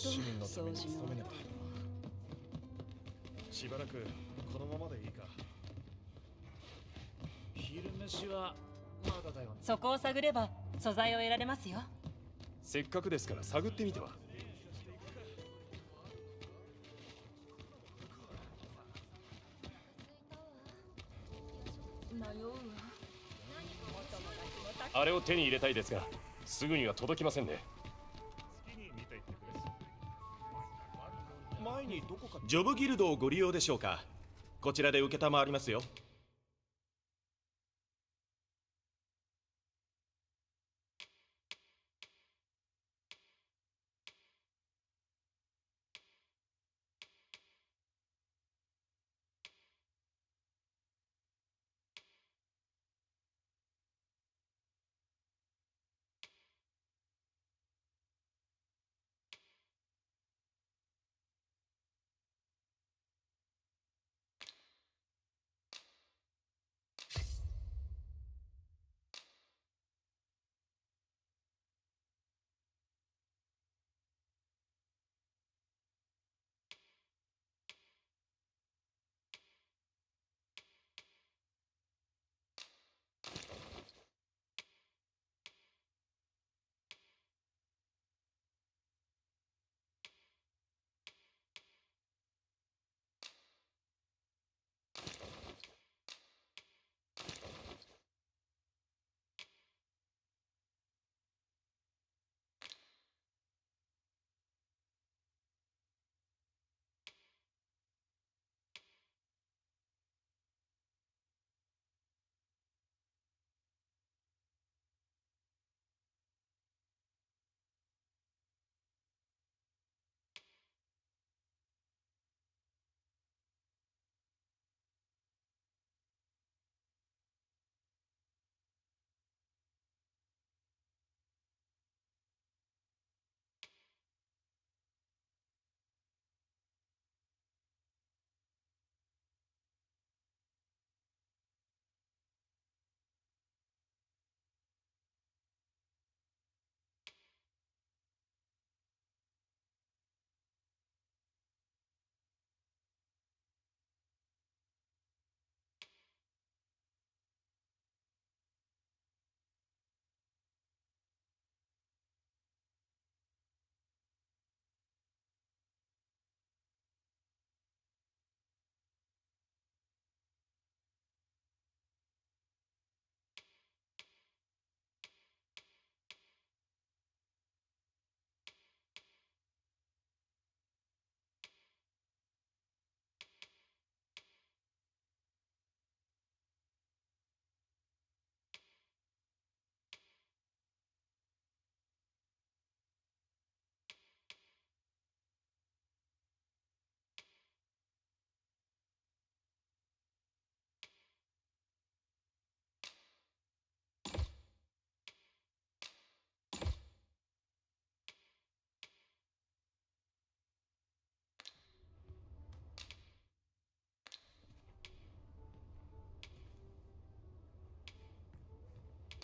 市民のために努めねば。しばらくこのままでいいか。昼飯はまだだよね。そこを探れば素材を得られますよ。せっかくですから探ってみては。あれを手に入れたいですが、すぐには届きませんね。ジョブギルドをご利用でしょうか。こちらで承りますよ。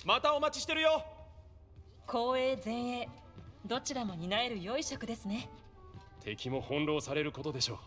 またお待ちしてるよ。後衛前衛どちらも担える良い職ですね。敵も翻弄されることでしょう。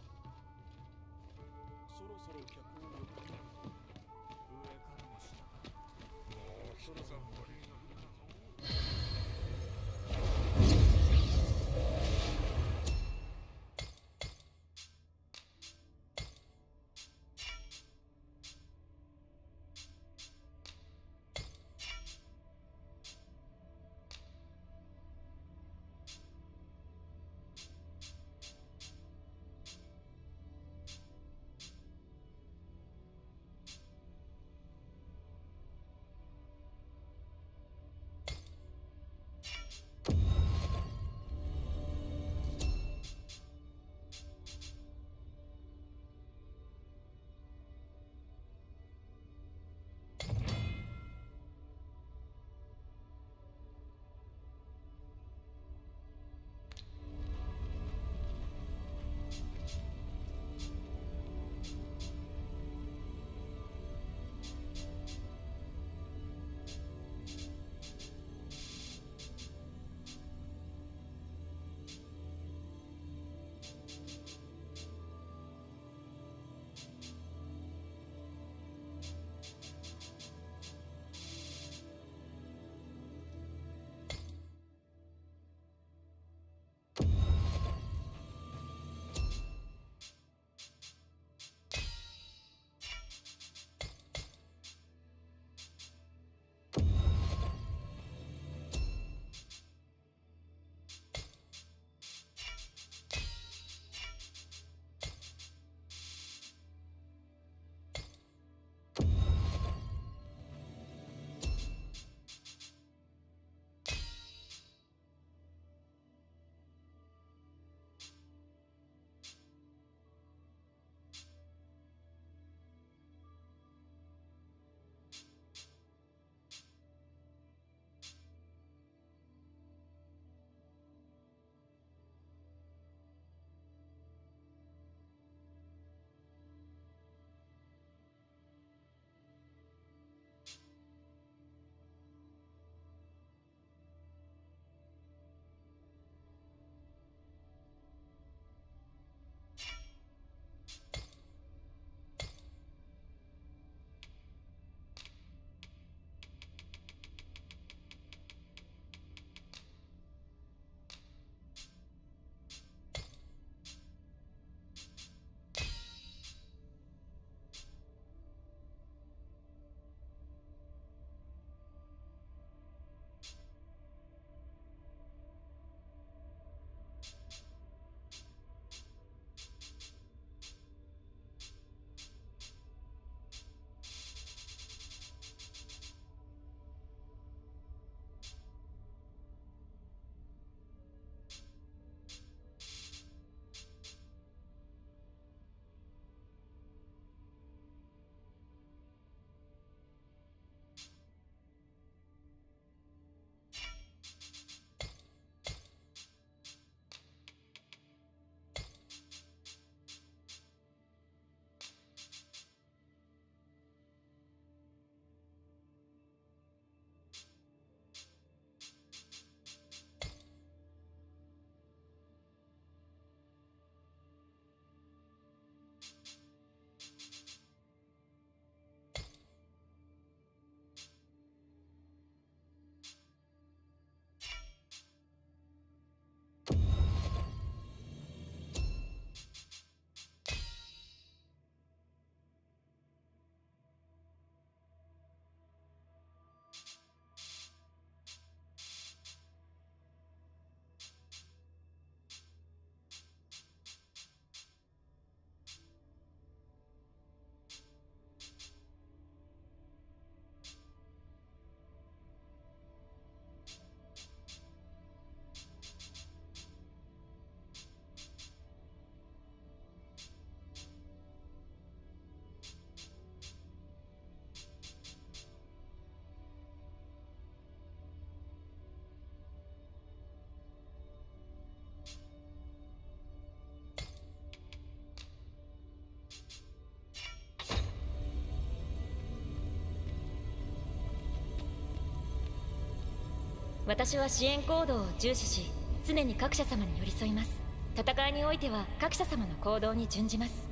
私は支援行動を重視し、常に各社様に寄り添います。戦いにおいては各社様の行動に準じます。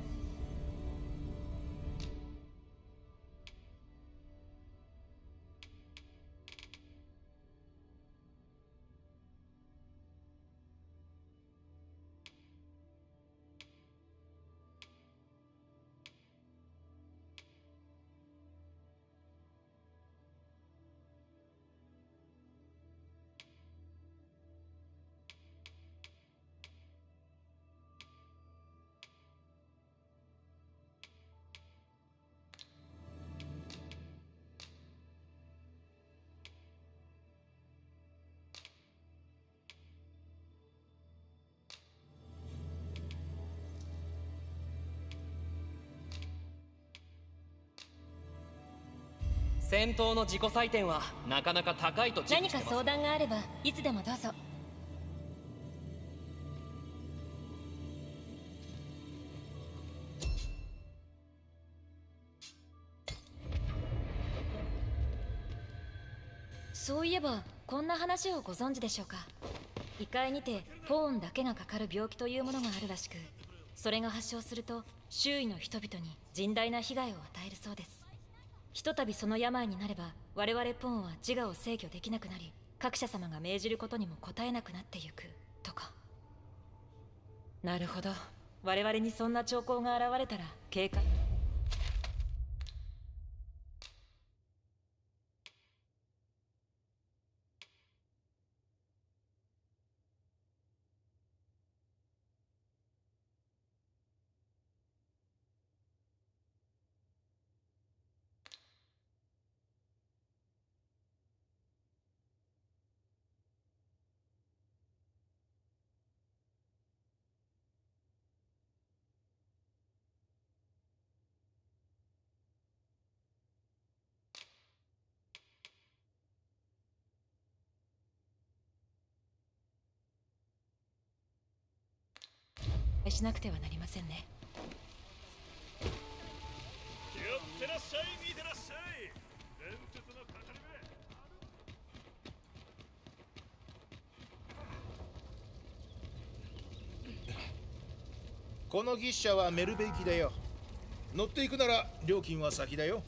戦闘の自己採点はなかなか高いと自負してます。何か相談があればいつでもどうぞ。そういえばこんな話をご存知でしょうか。異界にてポーンだけがかかる病気というものがあるらしく、それが発症すると周囲の人々に甚大な被害を与えるそうです。ひとたびその病になれば、我々ポーンは自我を制御できなくなり、各社様が命じることにも応えなくなってゆくとか。なるほど、我々にそんな兆候が現れたら警戒。しなくてはなりませんね。寄ってらっしゃい、見てらっしゃい。伝説の語り部。この牛車はメルベ行きだよ。乗っていくなら料金は先だよ。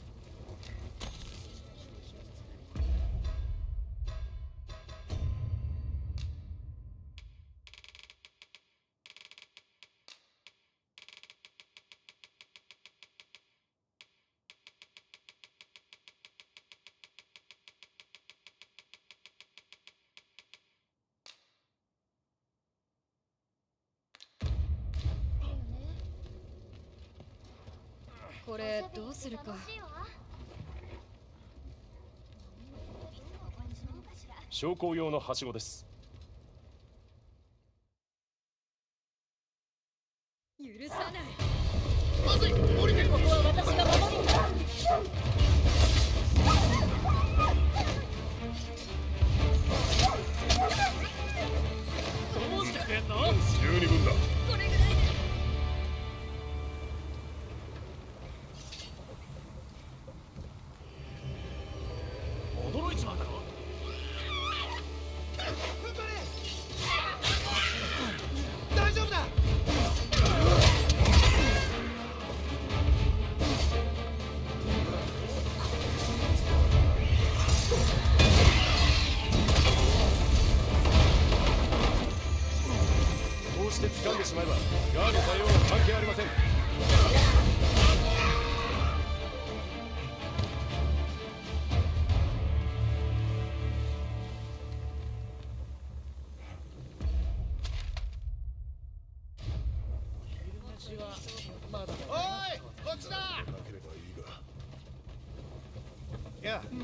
これどうするか。昇降用のはしごです。許さない。まずい、降りて。ここは私が守るんだ。どうしててんの。12分だ。これぐらいで。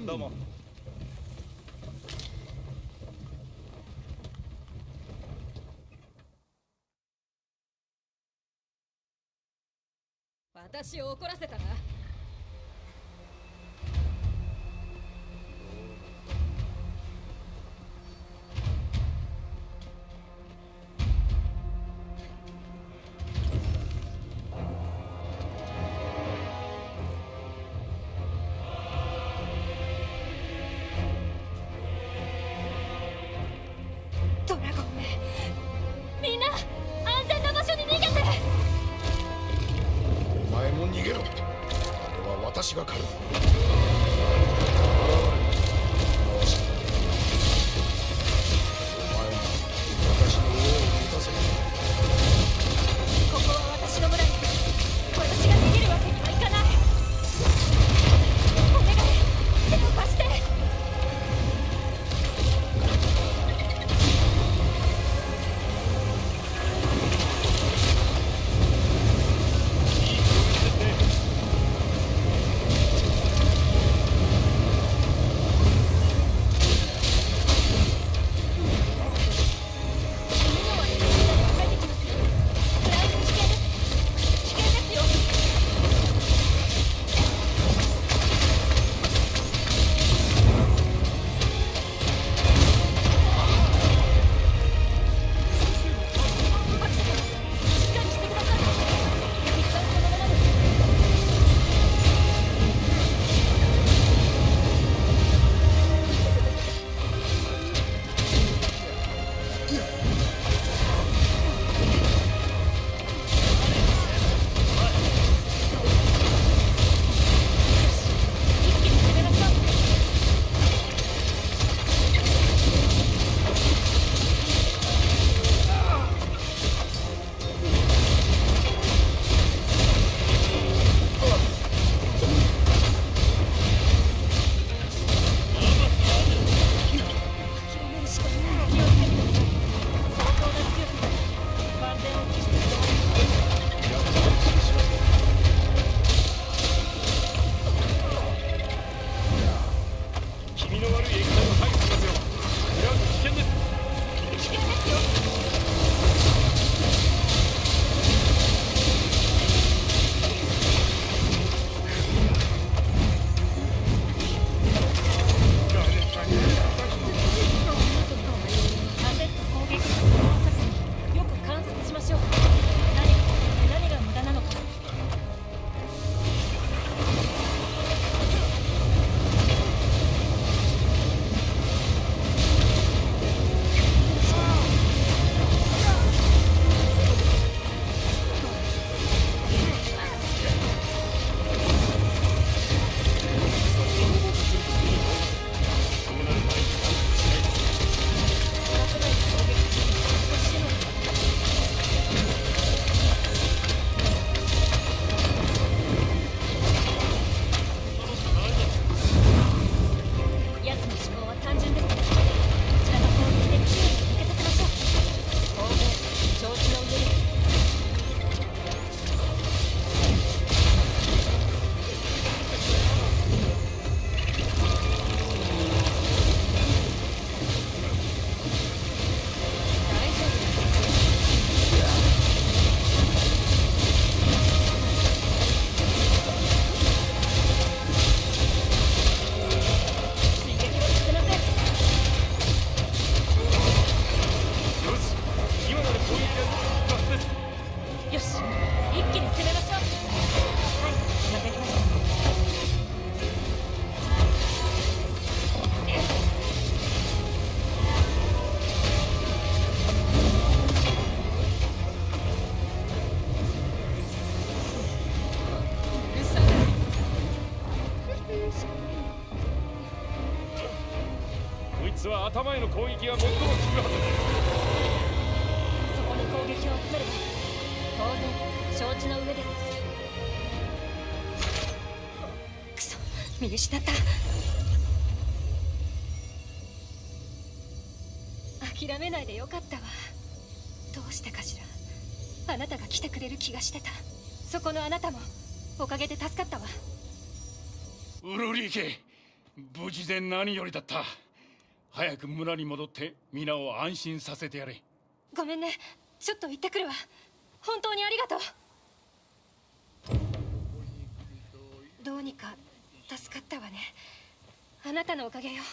どうも。私を怒らせたな。も逃げろ。あれは私が狩る。お前が私の王を満たせ。ここは私の村に。私が逃げるわけにはいかない。お願い、手を貸して。頭への攻撃が最も効くはずだ。そこに攻撃を集めれば当然承知の上です。クソ、見失った。諦めないでよかったわ。どうしてかしら。あなたが来てくれる気がしてた。そこのあなたもおかげで助かったわ。ウルリーケ、無事で何よりだった。早く村に戻って皆を安心させてやれ。ごめんね、ちょっと行ってくるわ。本当にありがとう。どうにか助かったわね。あなたのおかげよ。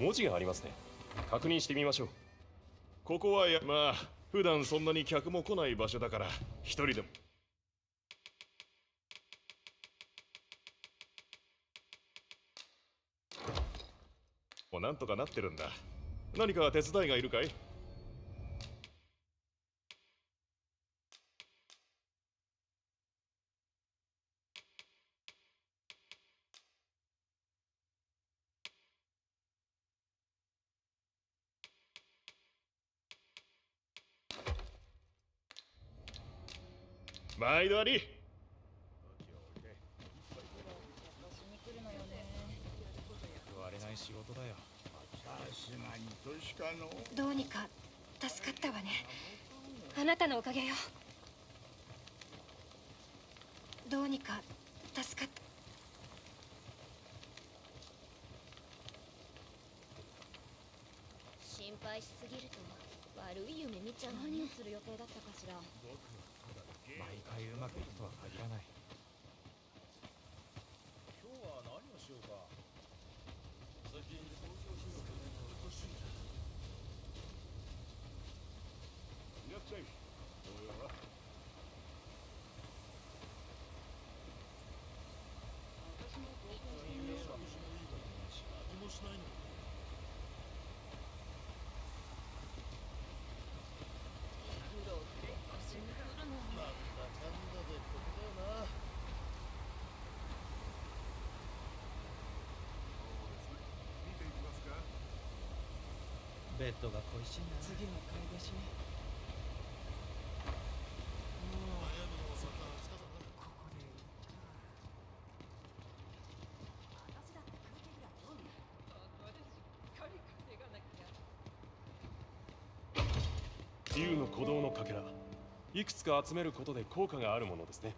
文字がありますね。確認してみましょう。ここはまあ普段そんなに客も来ない場所だから一人でも。もうなんとかなってるんだ。何か手伝いがいるかい？毎度あり。割れない仕事だよ。どうにか助かったわね。あなたのおかげよ。どうにか助かった。心配しすぎると悪い夢見ちゃう。何をする予定だったかしら。毎回うまくいくとは限らない。今日は何をしようか。最近東京市の懸念がうっとしい。いらっしゃい。どうやら私も東京にいるよ。何もしないの。ベッドが恋しいな。次の買い出しね。ここで私だって空気ぐらい飲む。しっかり稼がなきゃ。竜の鼓動のかけら、いくつか集めることで効果があるものですね。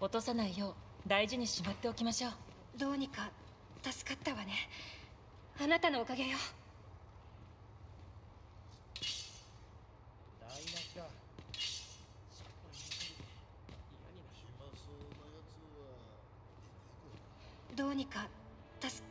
落とさないよう大事にしまっておきましょう。どうにか助かったわね。あなたのおかげよ。どうにか助け。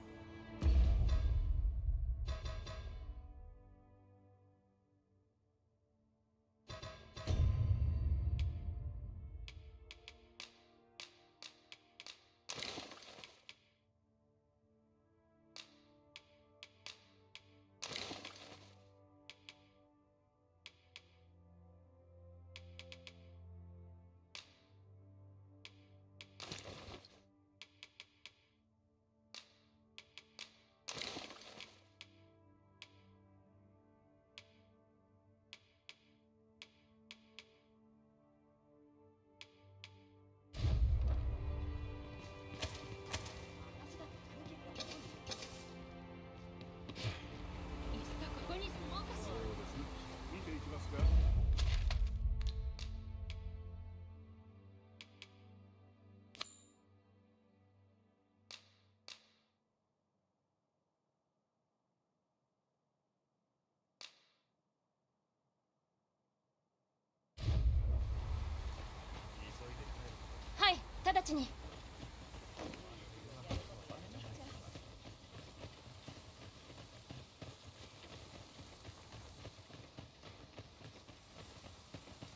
はい、直ちに。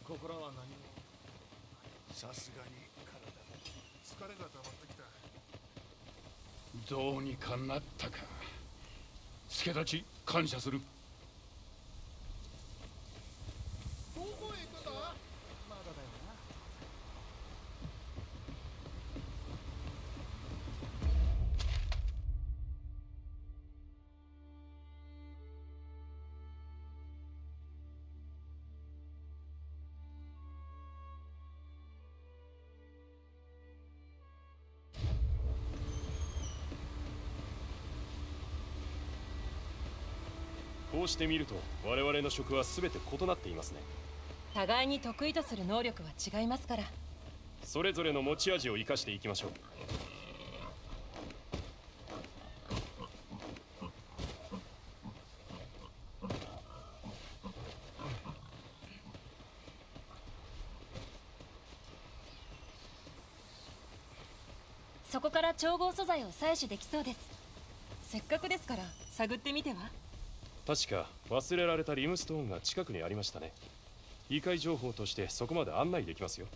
ここらは何も。さすがに体が疲れが溜まってきた。どうにかなったか。助太刀感謝する。どこへ行くんだ。まだだよな。こうしてみると我々の職は全て異なっていますね。互いに得意とする能力は違いますから、それぞれの持ち味を生かしていきましょう。そこから調合素材を採取できそうです。せっかくですから探ってみては。確か忘れられたリムストーンが近くにありましたね。異界情報としてそこまで案内できますよ。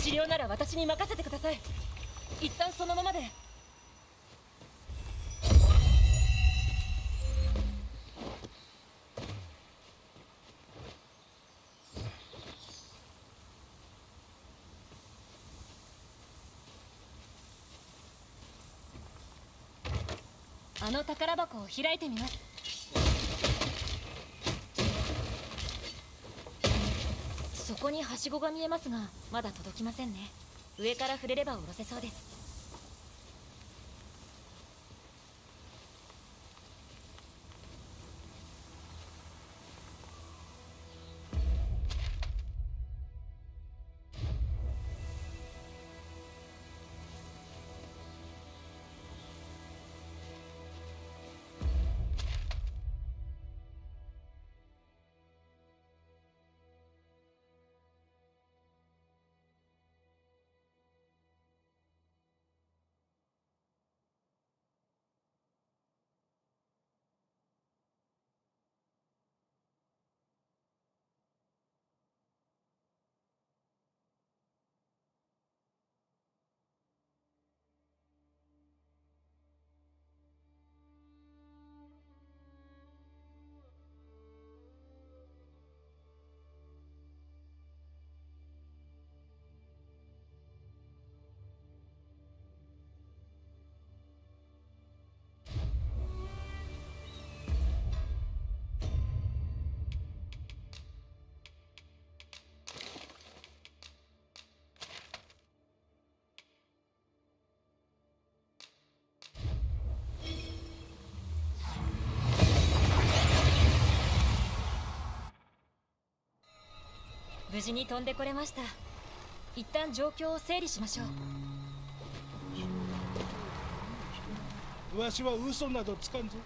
治療なら私に任せてください。一旦そのままで。あの宝箱を開いてみます。そこにはしごが見えますが、まだ届きませんね。上から触れれば下ろせそうです。無事に飛んでこれました。一旦状況を整理しましょう。わしは嘘などつかんぞ。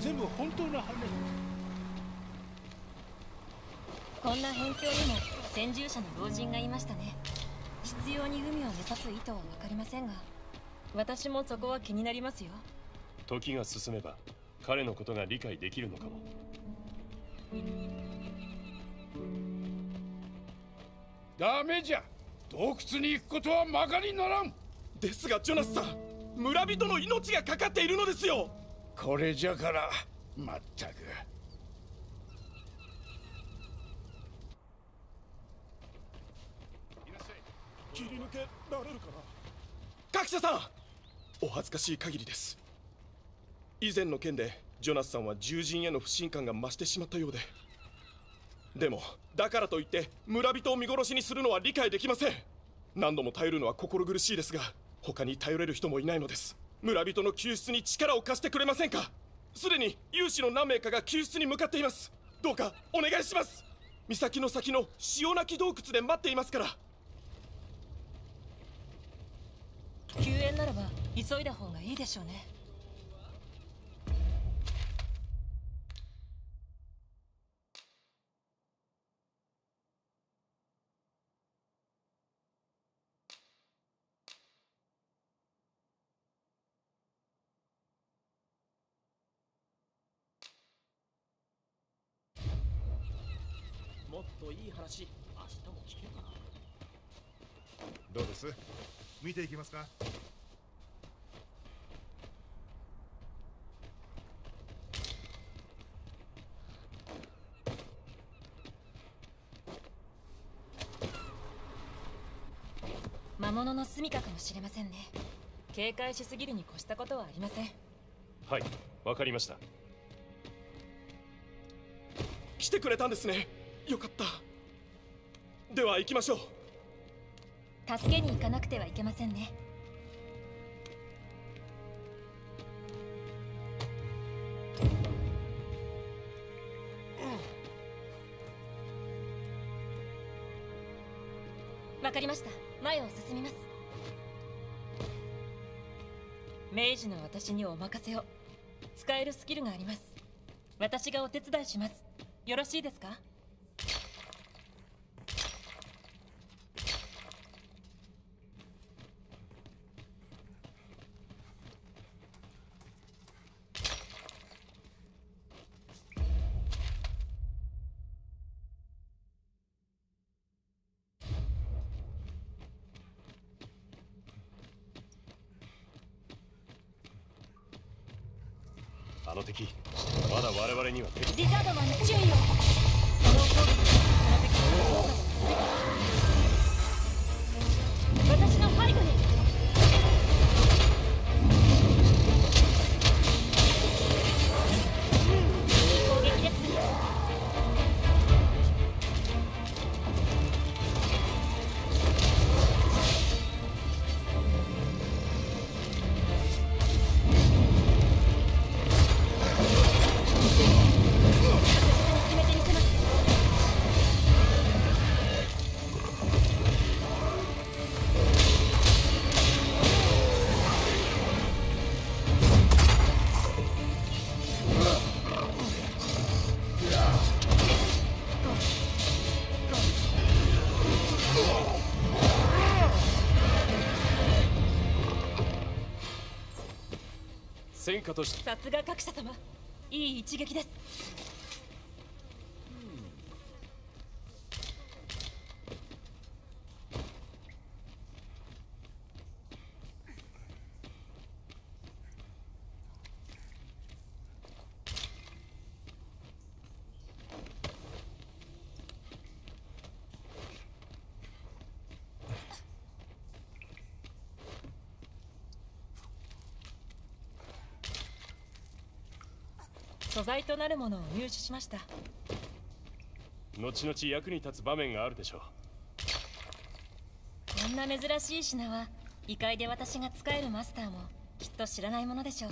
全部本当の話。こんな辺境にも先住者の老人がいましたね。執拗に海を目指す意図は分かりませんが、私もそこは気になりますよ。時が進めば彼のことが理解できるのかも。ダメじゃ、洞窟に行くことはまかにならん。ですがジョナスさん、村人の命がかかっているのですよ。これじゃからまったく。切り抜けられるかな。各社さん、お恥ずかしい限りです。以前の件でジョナスさんは獣人への不信感が増してしまったようで、でもだからといって村人を見殺しにするのは理解できません。何度も頼るのは心苦しいですが、他に頼れる人もいないのです。村人の救出に力を貸してくれませんか。すでに有志の何名かが救出に向かっています。どうかお願いします。岬の先の潮泣き洞窟で待っていますから。救援ならば急いだ方がいいでしょうね。もっといい話、明日も聞けるかな。どうです？見ていきますか。魔物の住みかかもしれませんね。警戒しすぎるに越したことはありません。はい、わかりました。来てくれたんですね。よかった。では行きましょう。助けに行かなくてはいけませんね。わかりました。前を進みます。明治の私にお任せを。使えるスキルがあります。私がお手伝いします。よろしいですか？あの敵、まだ我々には敵。リザードマンの注意を。私の背後に。攻撃です。戦果としてさすが各社様、いい一撃です。素材となるものを入手しました。後々役に立つ場面があるでしょう。こんな珍しい品は異界で私が使えるマスターもきっと知らないものでしょう。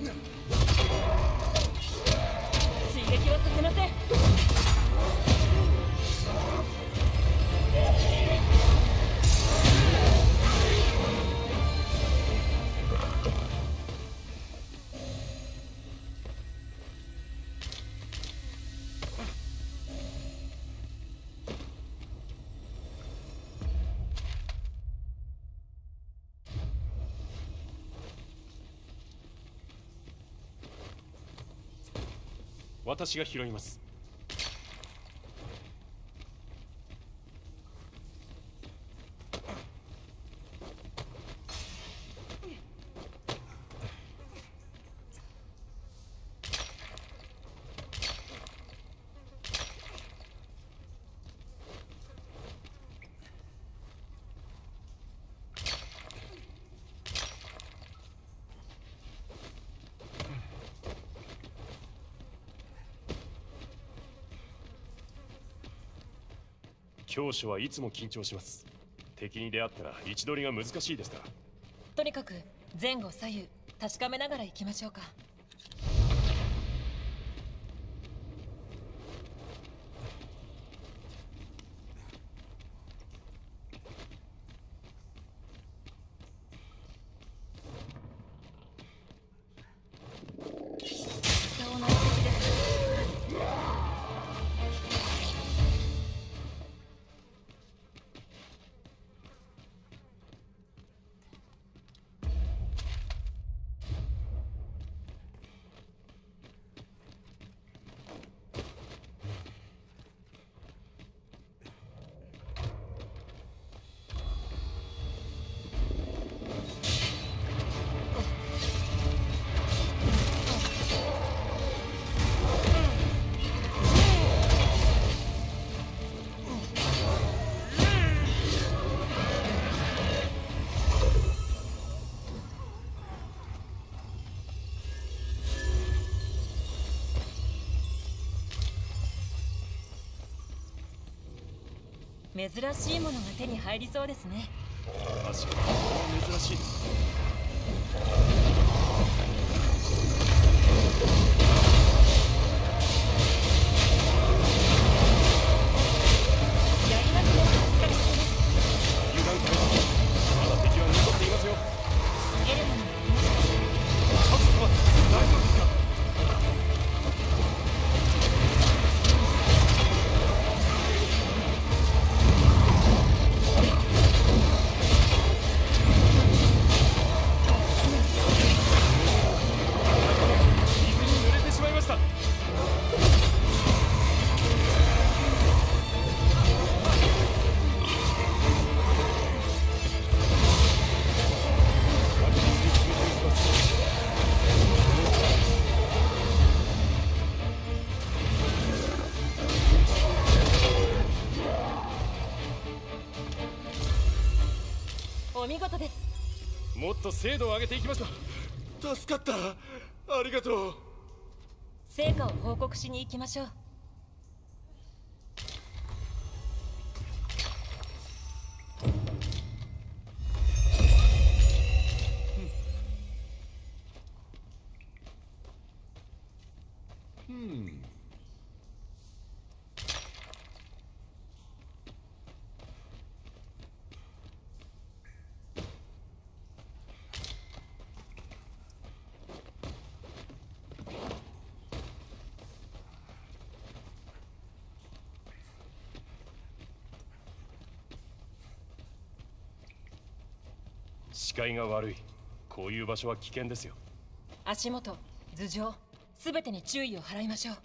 追撃はさせません。私が拾います。教師はいつも緊張します。敵に出会ったら位置取りが難しいですから、とにかく前後左右確かめながら行きましょうか。珍しいものが手に入りそうですね。確かに珍しいですね。お見事です。もっと精度を上げていきましょう。助かった、ありがとう。成果を報告しに行きましょう。視界が悪い。こういう場所は危険ですよ。足元、頭上、すべてに注意を払いましょう。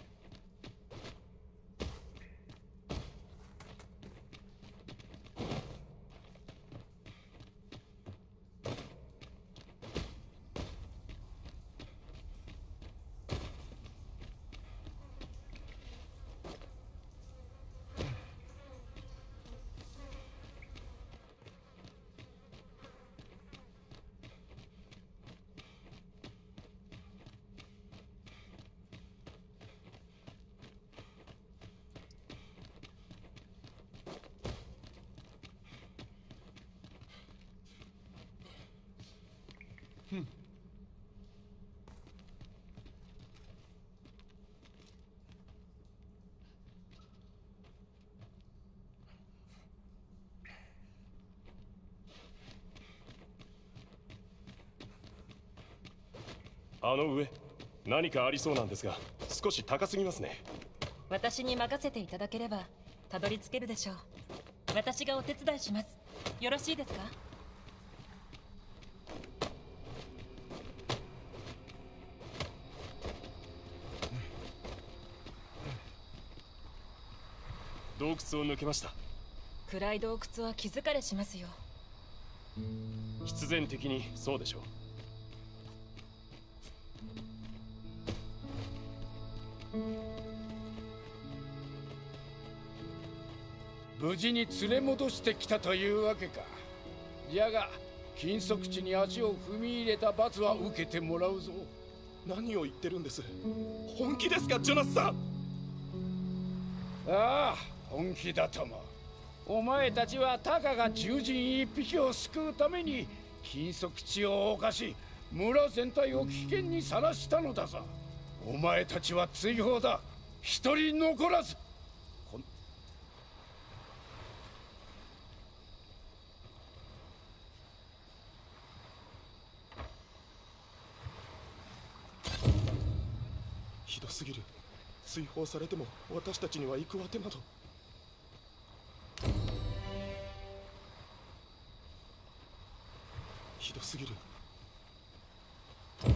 あの上、何かありそうなんですが、少し高すぎますね。私に任せていただければたどり着けるでしょう。私がお手伝いします。よろしいですか？洞窟を抜けました。暗い洞窟は気づかれしますよ。必然的にそうでしょう。無事に連れ戻してきたというわけか。じゃが禁足地に足を踏み入れた罰は受けてもらうぞ。何を言ってるんです。本気ですか、ジョナスさん。ああ、本気だとも。お前たちはたかが獣人一匹を救うために禁足地を犯し、村全体を危険にさらしたのだぞ。お前たちは追放だ、一人残らず。ひどすぎる。追放されても私たちには行く当てなど。ひどすぎる。新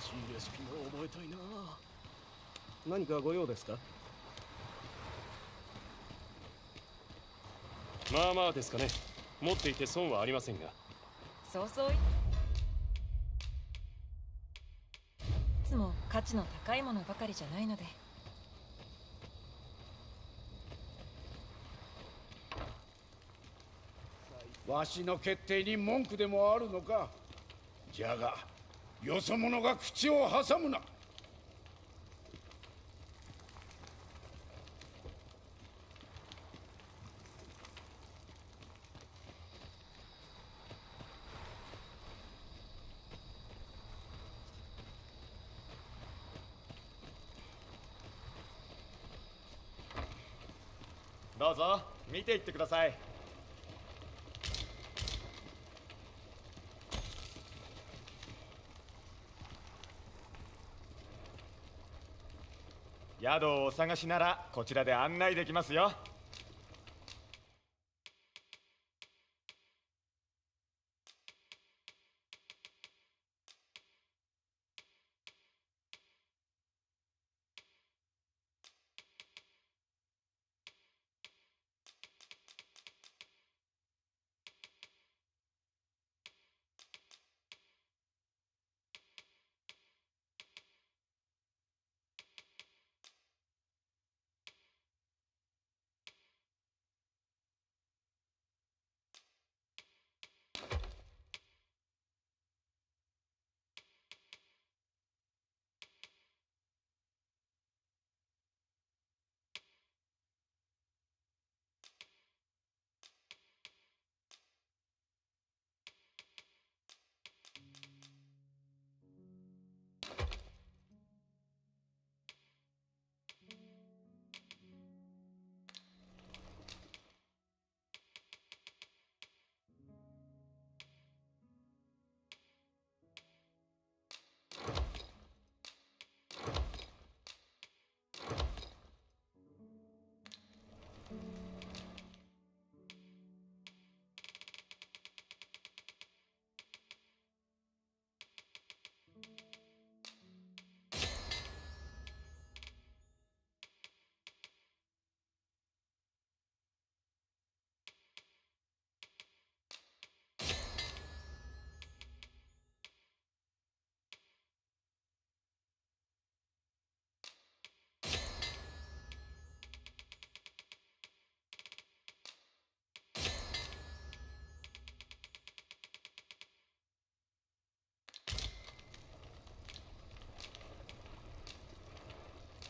しいレシピも覚えたいな。何かご用ですか？まあまあですかね。持っていて損はありませんが。そうそう、いつも価値の高いものばかりじゃないので。わしの決定に文句でもあるのか。じゃがよそ者が口を挟むな。どうぞ見ていってください。宿をお探しならこちらで案内できますよ。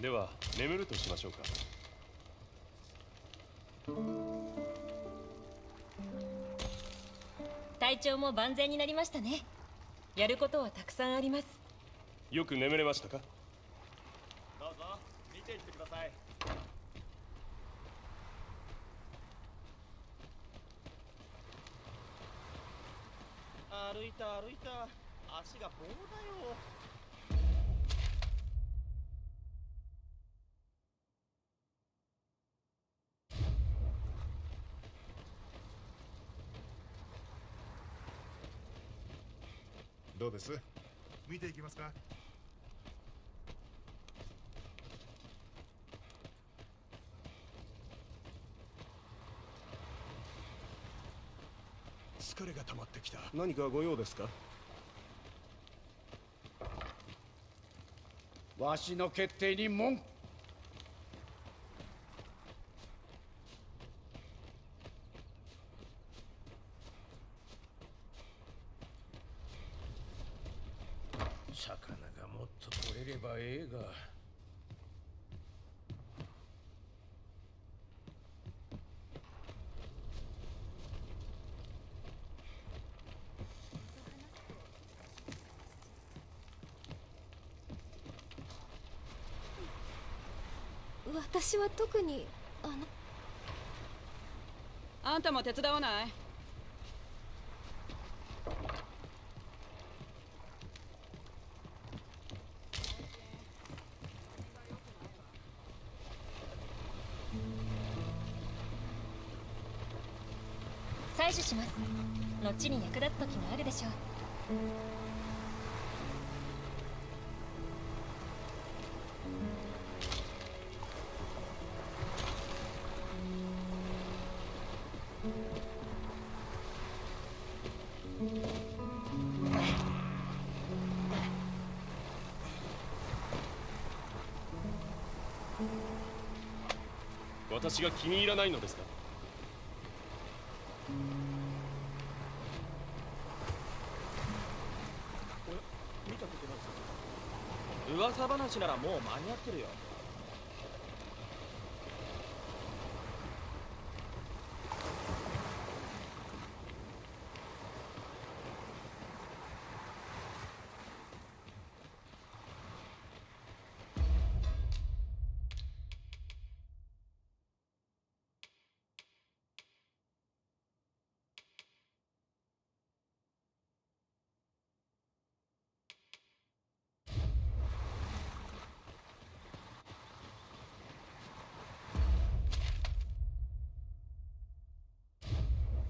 では眠るとしましょうか。体調も万全になりましたね。やることはたくさんあります。よく眠れましたか？どうぞ見ていってください。歩いた足が棒だよ。どうです？見ていきますか。疲れが溜まってきた。何かご用ですか？わしの決定に文句。魚がもっと取れればええが。私は特にあんたも手伝わない？採取します。後に役立つ時があるでしょう。私が気に入らないのですか？見たことない。噂話ならもう間に合ってるよ。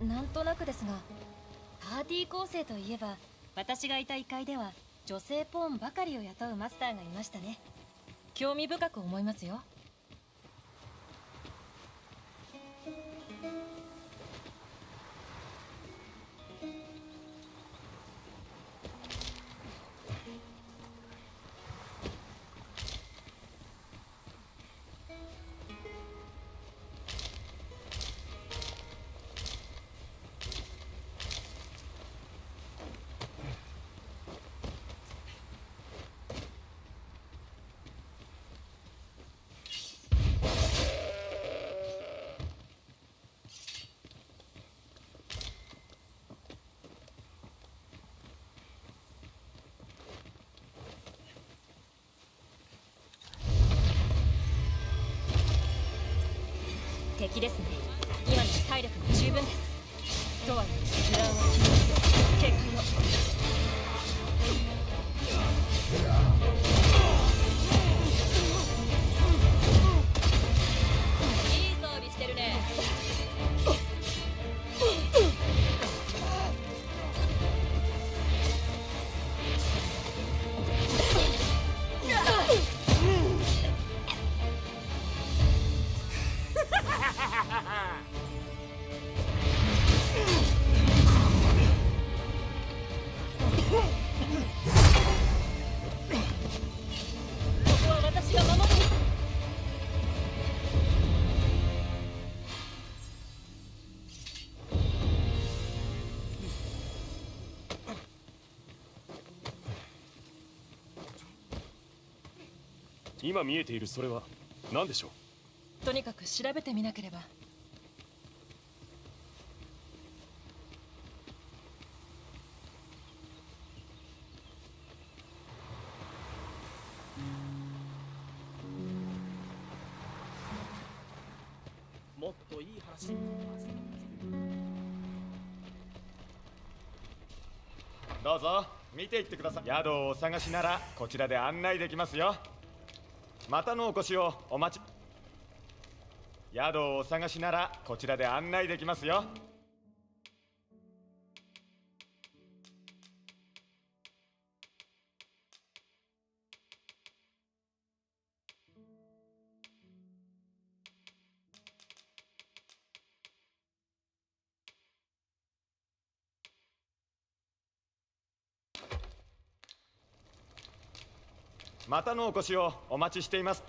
なんとなくですが、パーティー構成といえば、私がいた異界では女性ポーンばかりを雇うマスターがいましたね。興味深く思いますよ。敵ですね。今の体力も十分です。とはいえ油断は禁物、警戒を。いい装備してるね。今見えているそれは何でしょう？とにかく調べてみなければ。もっといい話。どうぞ見ていってください。宿をお探しならこちらで案内できますよ。またのお越しをお待ち。宿をお探しならこちらで案内できますよ。またのお越しをお待ちしています。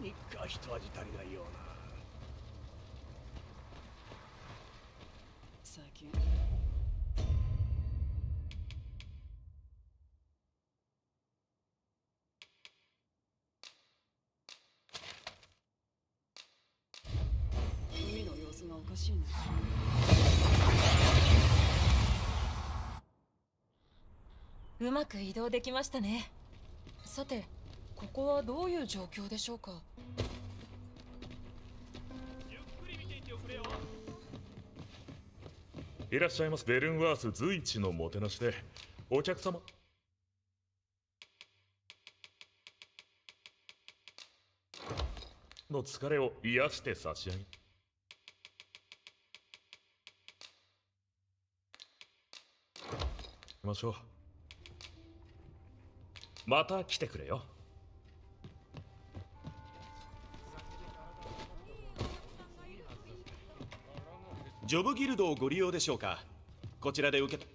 何か一味足りないような。最近海の様子がおかしいな。うまく移動できましたね。さて、ここはどういう状況でしょうか。いらっしゃいます。ベルンワース随一のもてなしでお客様。の疲れを癒して差し上げ。ましょう。また来てくれよ。ジョブギルドをご利用でしょうか。こちらで受け。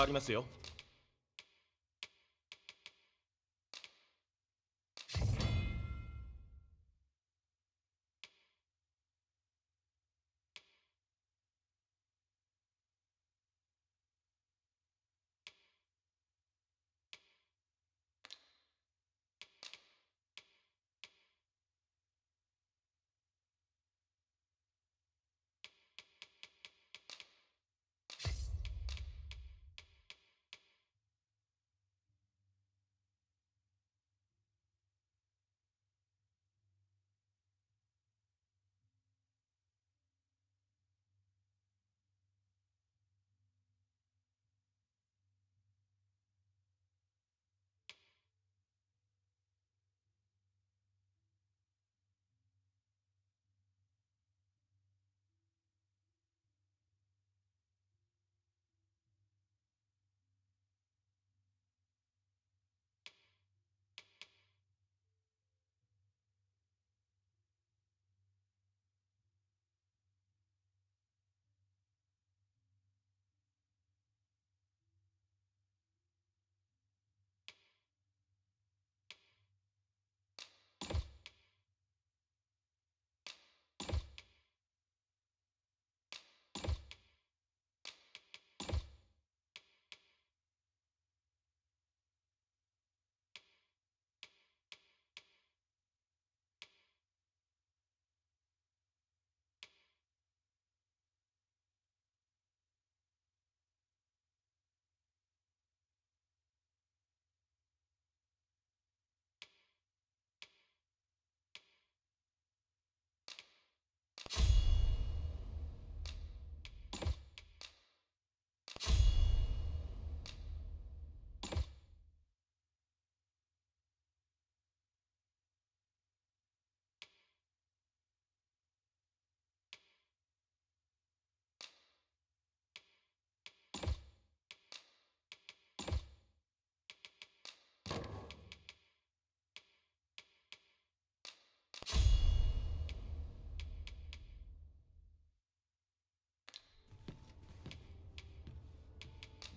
ありますよ。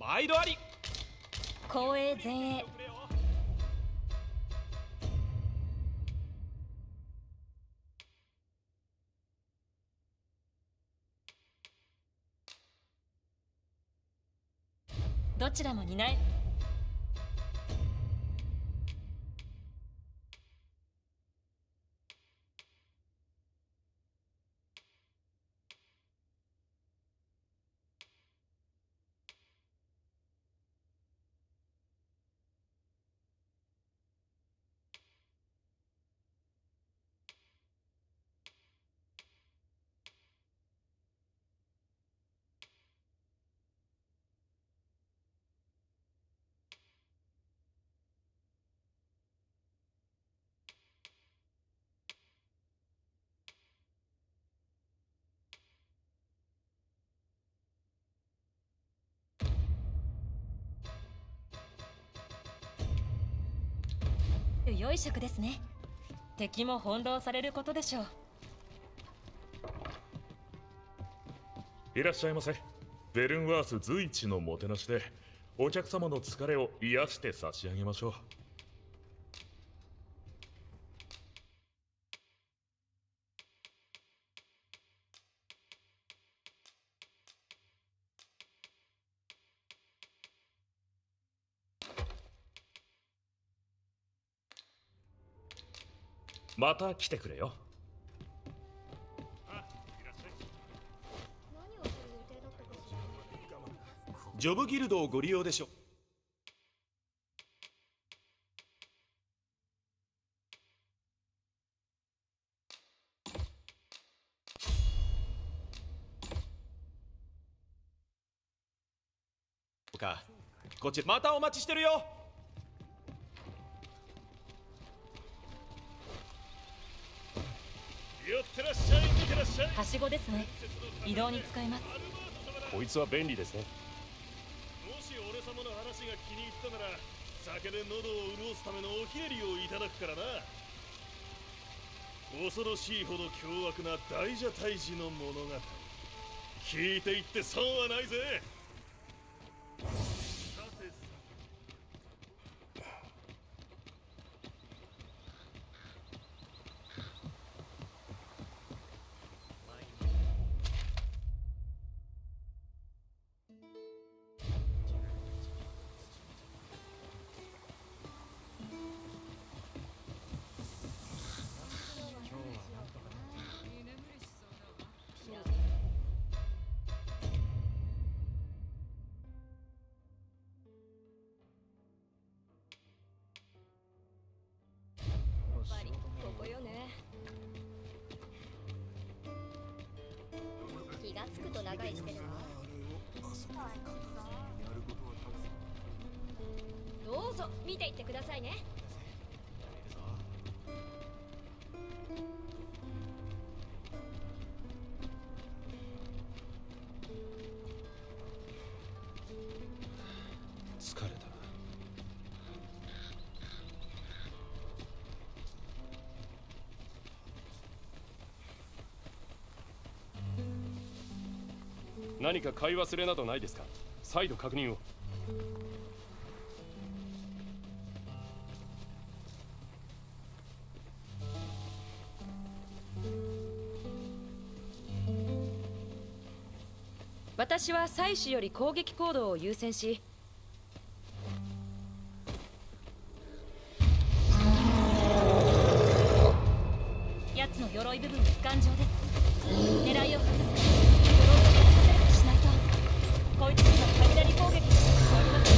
毎度あり。後衛前衛。どちらも担い。良い職ですね。敵も翻弄されることでしょう。いらっしゃいませ。ベルンワース随一のもてなしでお客様の疲れを癒して差し上げましょう。また来てくれよ。ジョブギルドをご利用でしょ。こちらまたお待ちしてるよ。はしごですね。移動に使います。こいつは便利ですね。もし俺様の話が気に入ったなら酒で喉を潤すためのおひねりをいただくからな。恐ろしいほど凶悪な大蛇退治の物語、聞いていって損はないぜ。どうぞ見ていってくださいね。疲れた。何か買い忘れなどないですか。再度確認を。私は採取より攻撃行動を優先し、奴の鎧部分が頑丈です。狙いを外す鎧を外せるとしないと、こいつの雷攻撃に変わります。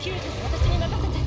救助は私に任せて。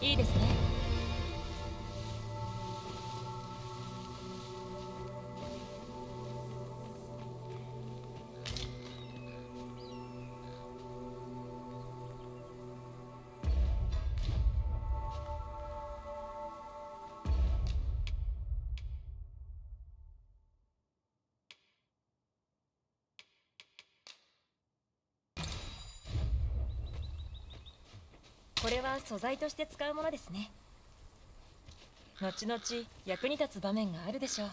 いいですね。これは素材として使うものですね。後々役に立つ場面があるでしょう。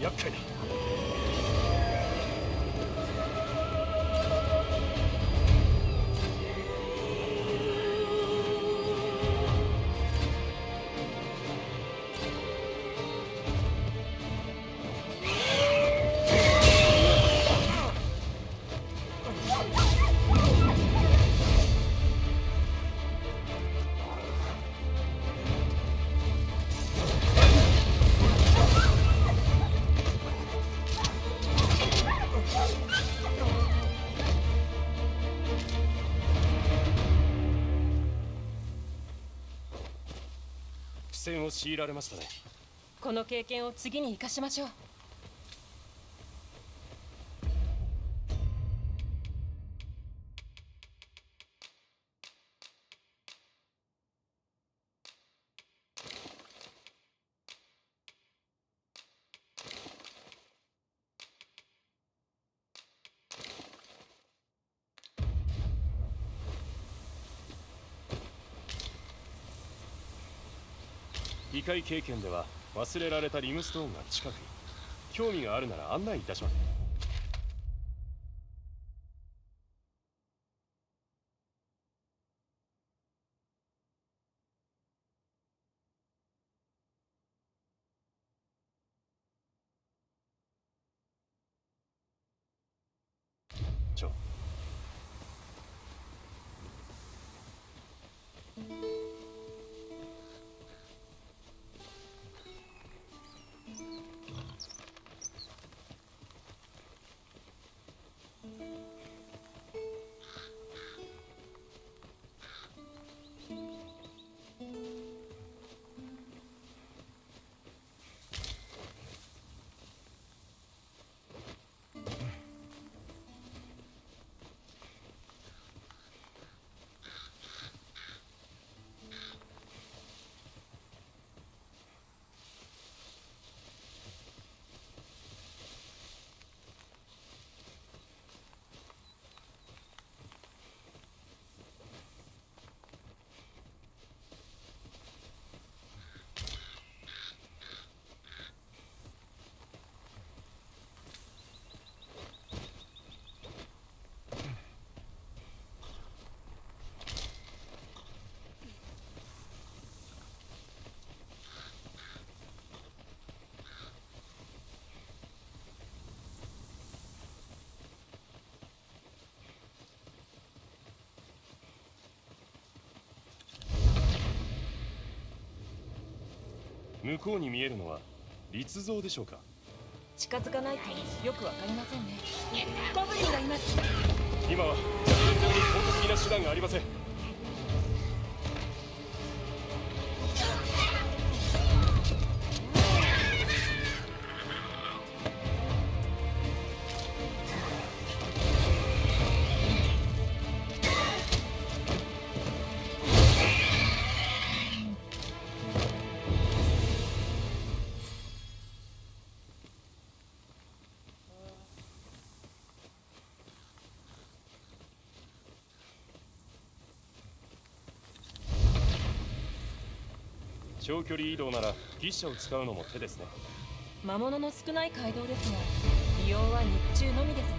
厄介だ。を強いられましたね。この経験を次に生かしましょう。異界経験では忘れられたリムストーンが近くに。興味があるなら案内いたします。向こうに見えるのは立像でしょうか。近づかないとよくわかりませんね。ゴブリンがいます。今は現状に効果的な手段がありません。長距離移動なら牛車を使うのも手ですね。魔物の少ない街道ですが、利用は日中のみですね。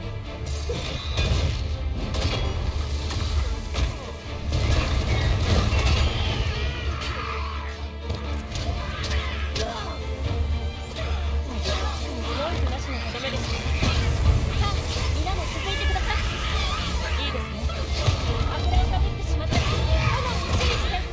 文句なしのとどめですね。さあ、皆も続いてください。いいですね。油をかぶってしまったら、炎を注意して。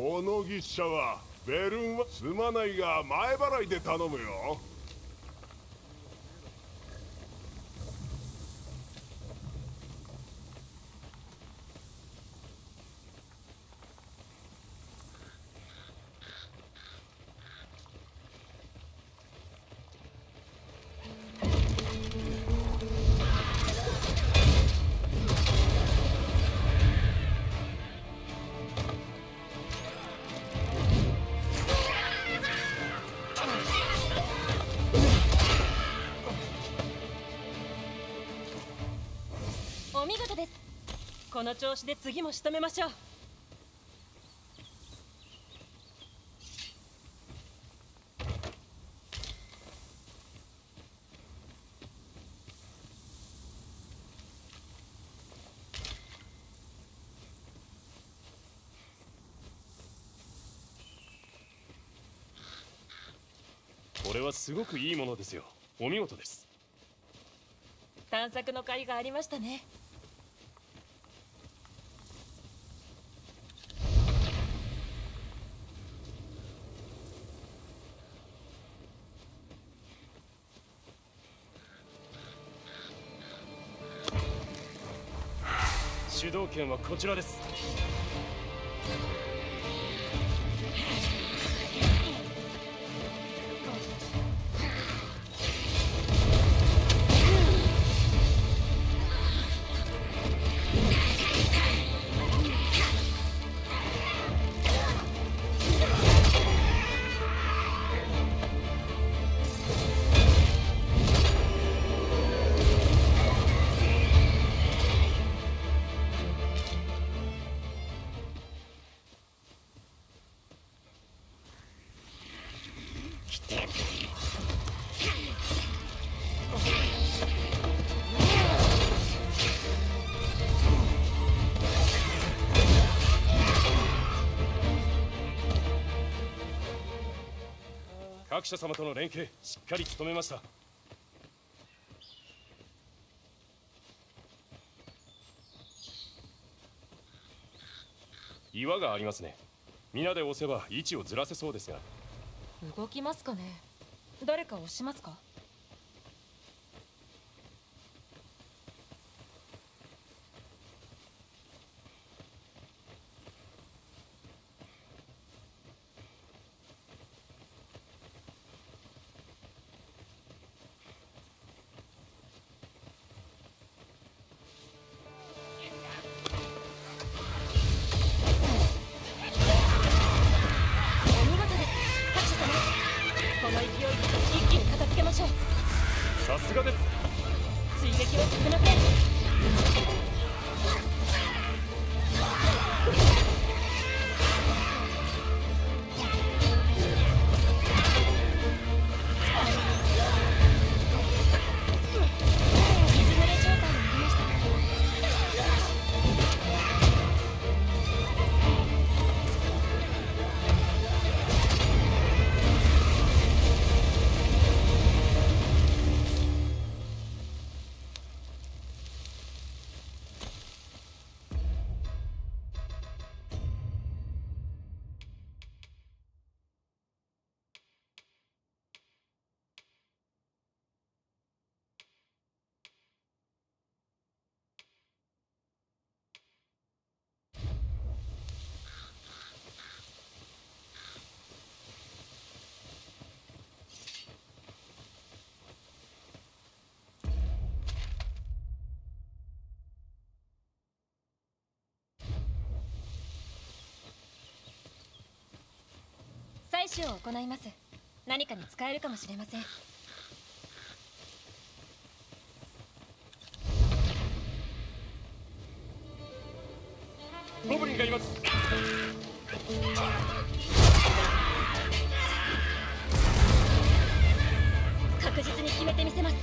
この牛車はベルンはすまないが前払いで頼むよ。この調子で次も仕留めましょう。これはすごくいいものですよ。お見事です。探索の甲斐がありましたね。主導権はこちらです。各社様との連携、しっかり努めました。岩がありますね。皆で押せば位置をずらせそうですが。動きますかね。誰か押しますか。さすがです。追撃を止めません。処置を行います。何かに使えるかもしれません。ゴブリンがいます。確実に決めてみせます。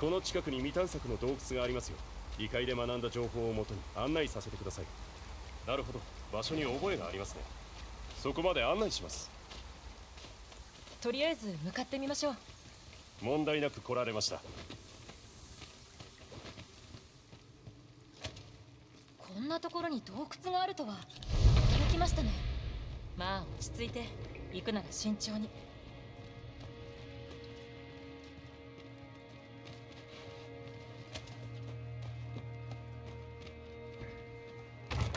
この近くに未探索の洞窟がありますよ。異界で学んだ情報をもとに案内させてください。なるほど、場所に覚えがありますね。そこまで案内します。とりあえず向かってみましょう。問題なく来られました。こんなところに洞窟があるとは驚きましたね。まあ落ち着いて、行くなら慎重に。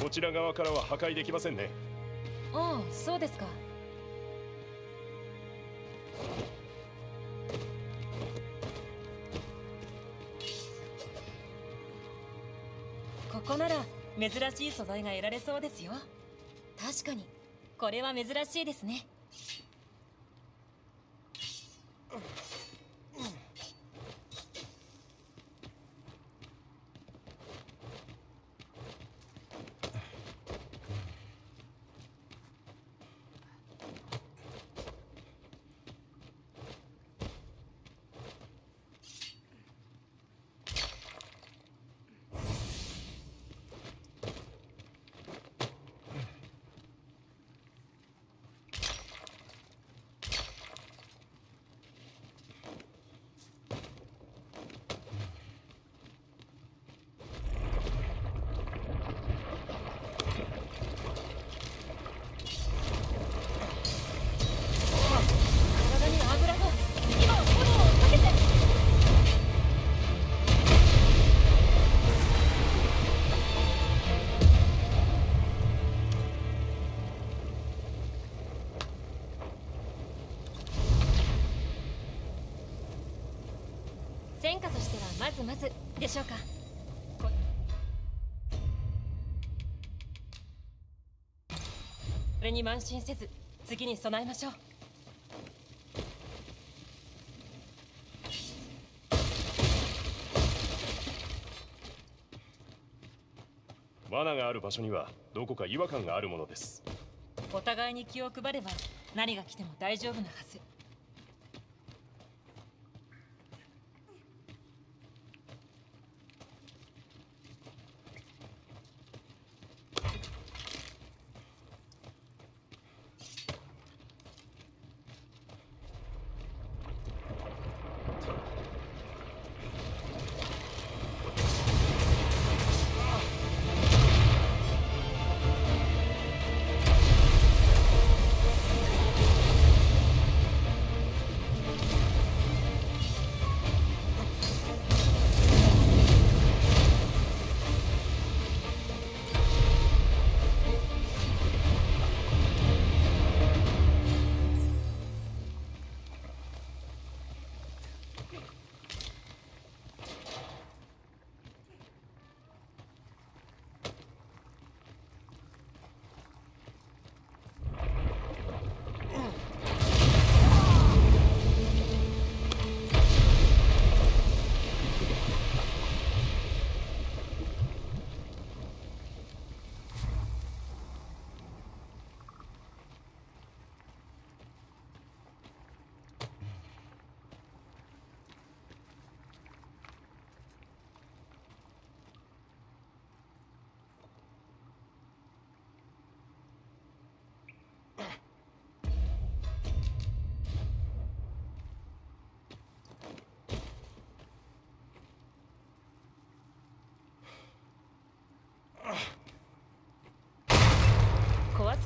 こちら側からは破壊できませんね。ああ、そうですか。ここなら珍しい素材が得られそうですよ。確かに、これは珍しいですね。 変化としてはまずまずでしょうか。 これに慢心せず次に備えましょう。 罠がある場所にはどこか違和感があるものです。お互いに気を配れば何が来ても大丈夫なはず。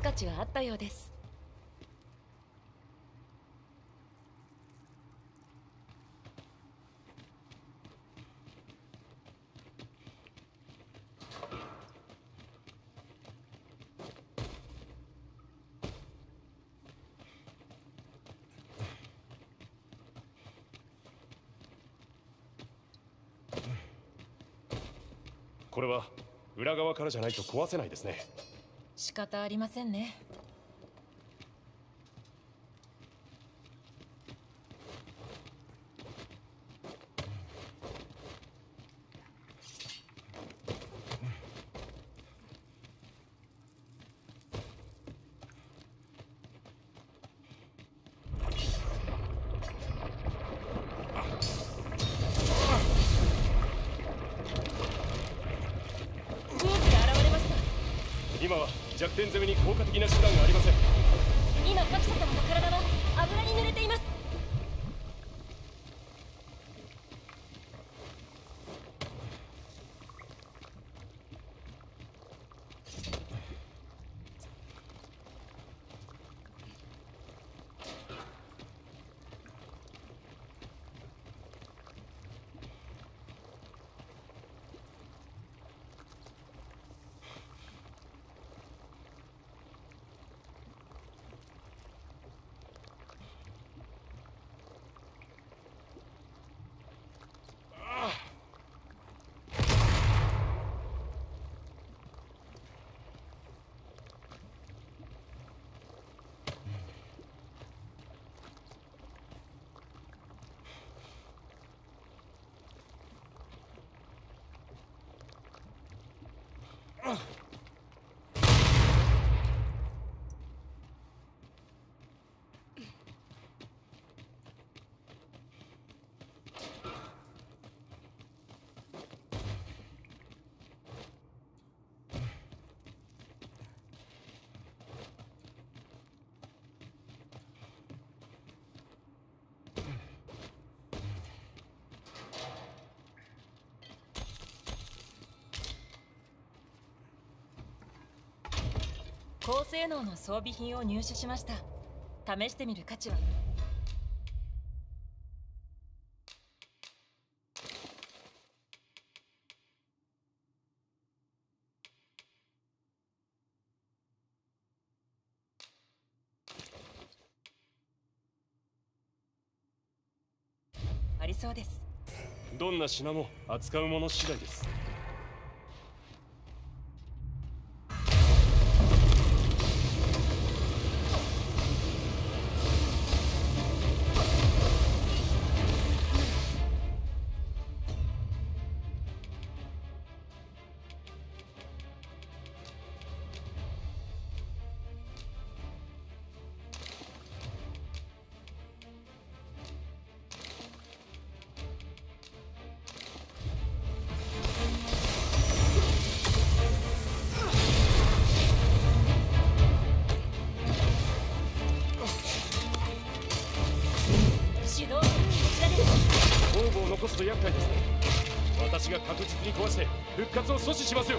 す価値があったようです。これは裏側からじゃないと壊せないですね。仕方ありませんね。弱点攻めに効果的な手段がありません。今滝下様の体は油に濡れています。高性能の装備品を入手しました。試してみる価値は。ありそうです。どんな品も扱うもの次第です。厄介ですね。私が確実に壊して復活を阻止しますよ。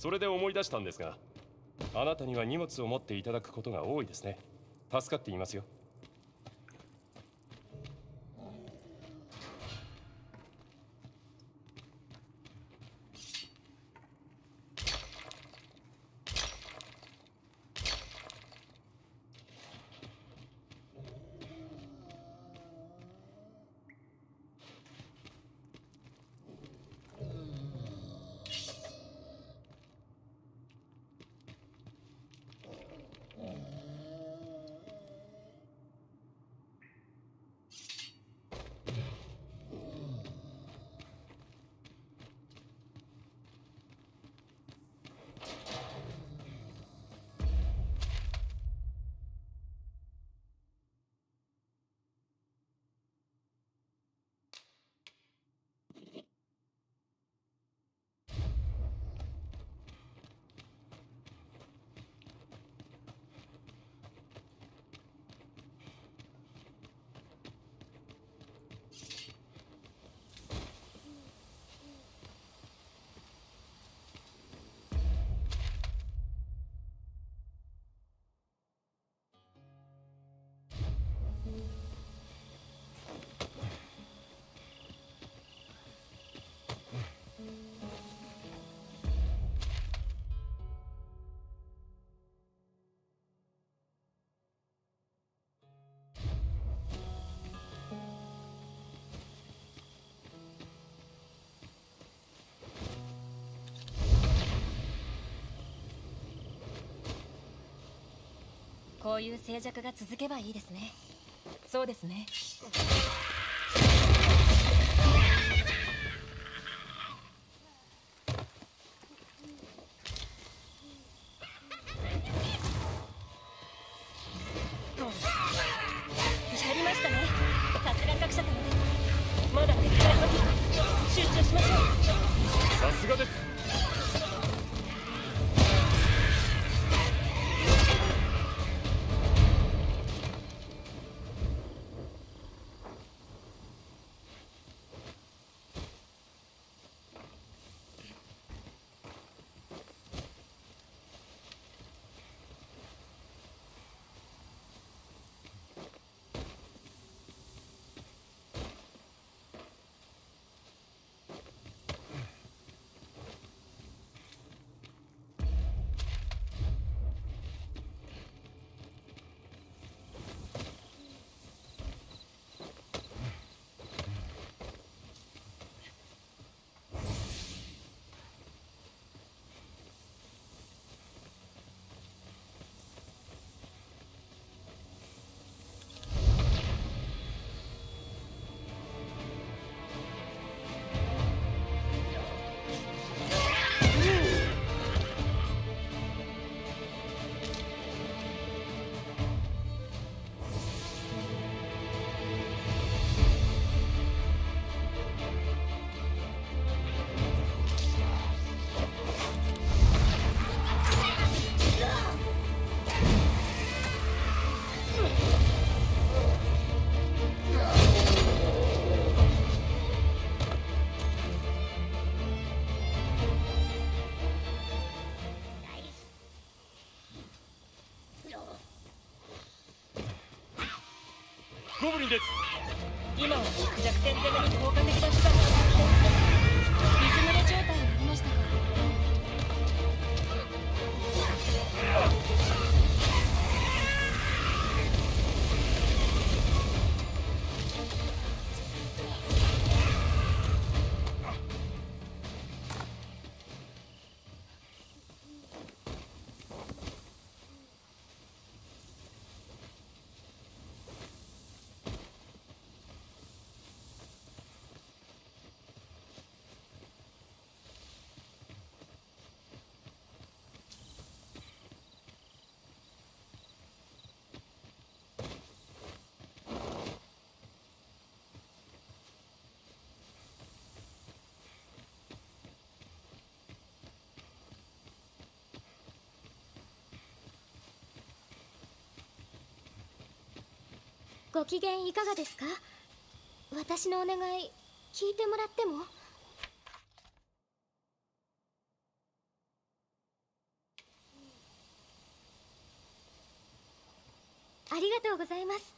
それで思い出したんですが、あなたには荷物を持っていただくことが多いですね。助かっていますよ。こういう静寂が続けばいいですね。そうですね。ゴブリンです。今は弱点攻めに効果的な手段を使って水漏れ状態になりましたか。ご機嫌いかがですか？私のお願い聞いてもらっても？ありがとうございます。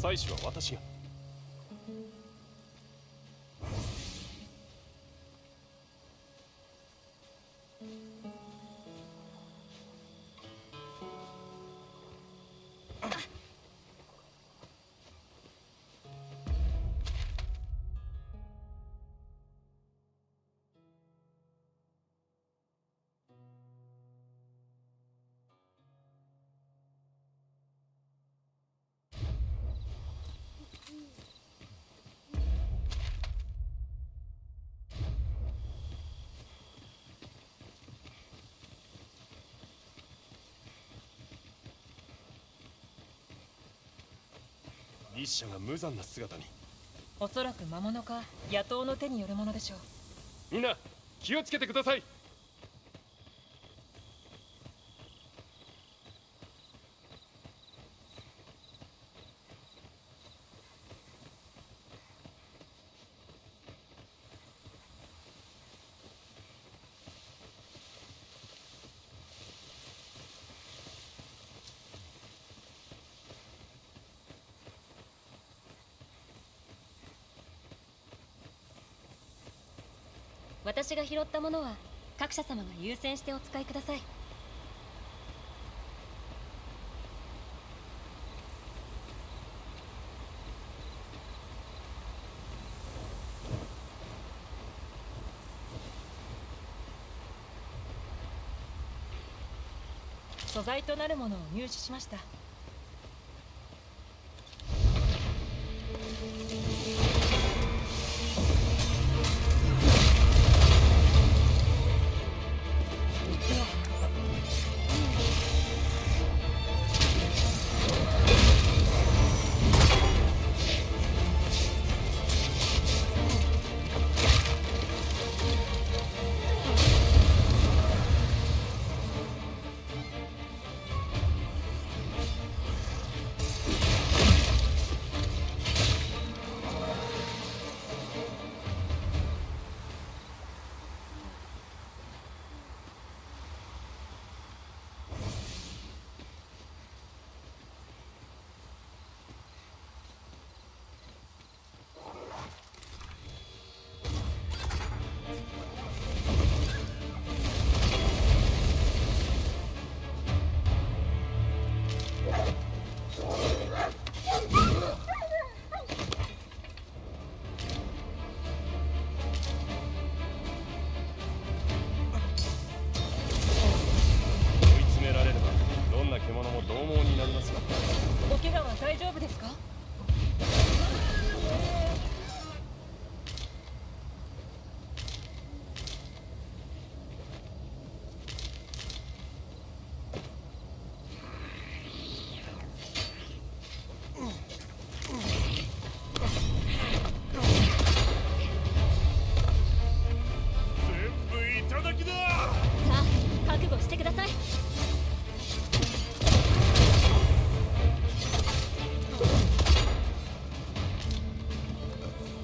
妻子は私が。一社が無残な姿に。おそらく魔物か野党の手によるものでしょう。みんな気をつけてください。私が拾ったものは各社様が優先してお使いください。素材となるものを入手しました。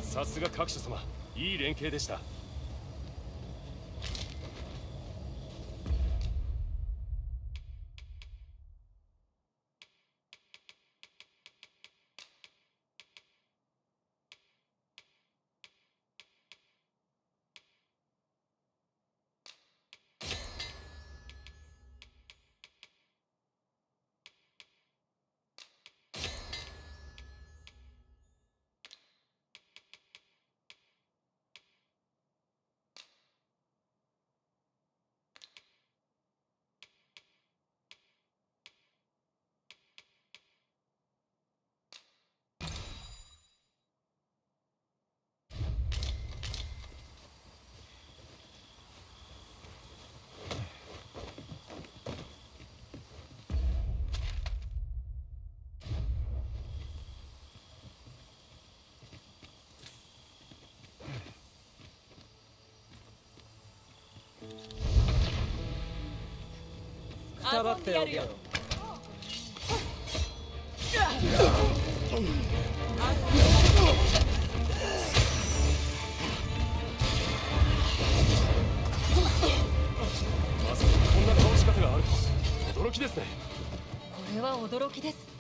さすが各所様、いい連携でした。くたばってやるよ。まさかこんな倒し方があるとは驚きですね。これは驚きです。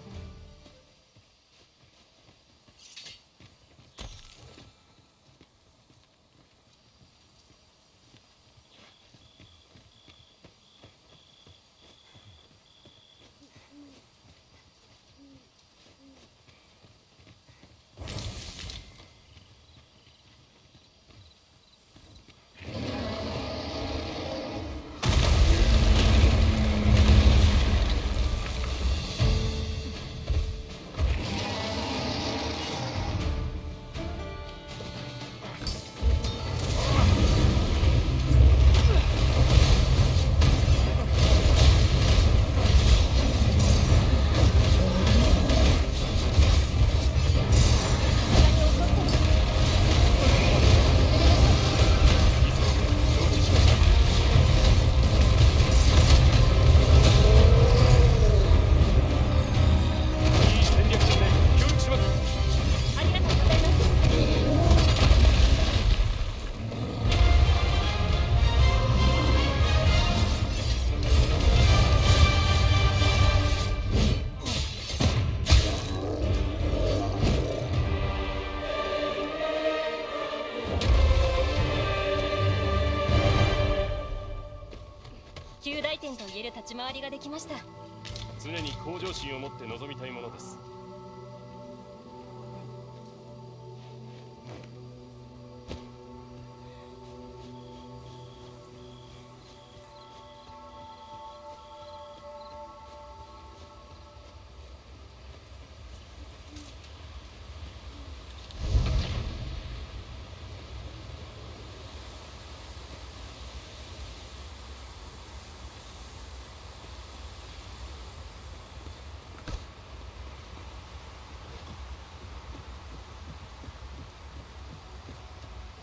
と言える立ち回りができました。常に向上心を持って臨みたいものです。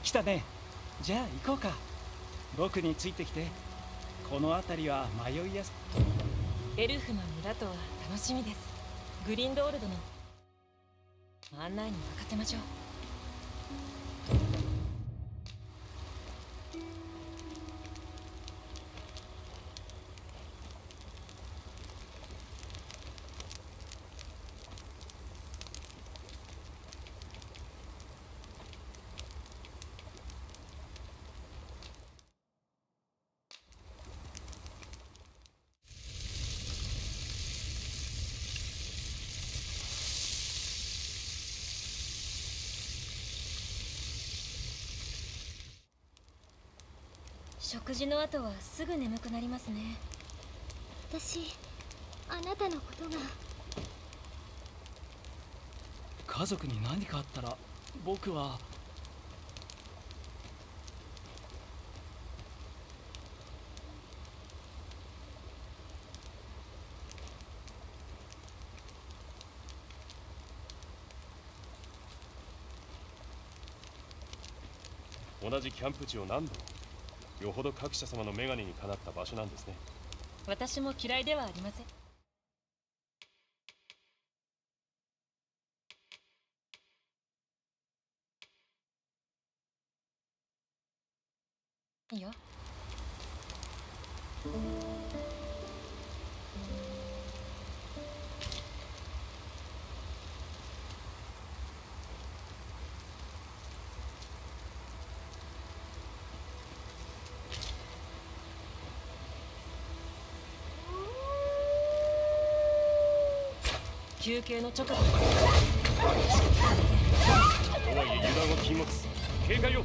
来たね。じゃあ行こうか。僕についてきて。この辺りは迷いやすエルフの村とは楽しみです。グリンドールドの案内に任せましょう。食事の後はすぐ眠くなりますね。私、あなたのことが。家族に何かあったら僕は。同じキャンプ地を何度も。よほど各社様のメガネにかなった場所なんですね。私も嫌いではありません。いいよ。休憩の直後。とはいえ油断は禁物。警戒を。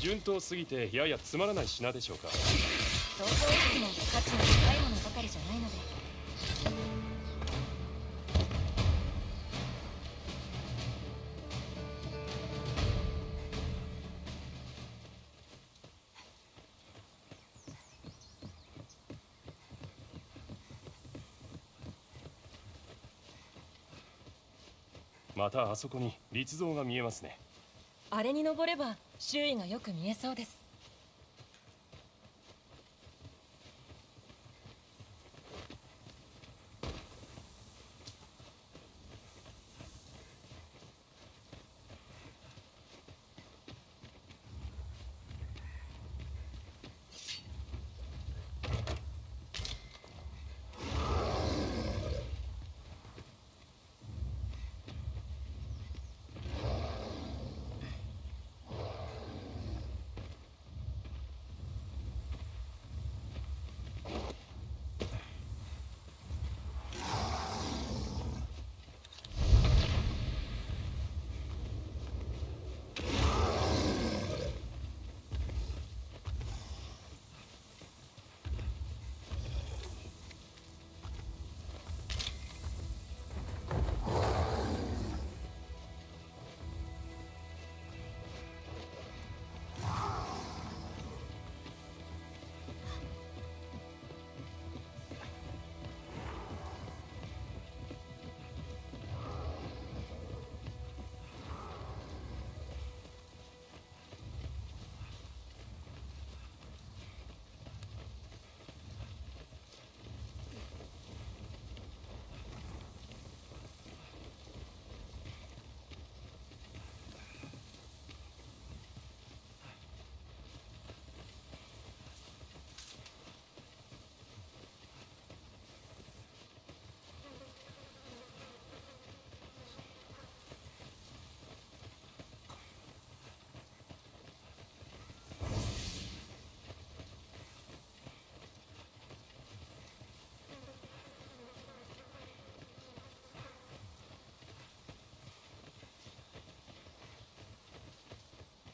順当すぎてややつまらない品でしょうか。相当いつも価値の高いものばかりじゃないので。またあそこに立像が見えますね。あれに登れば周囲がよく見えそうです。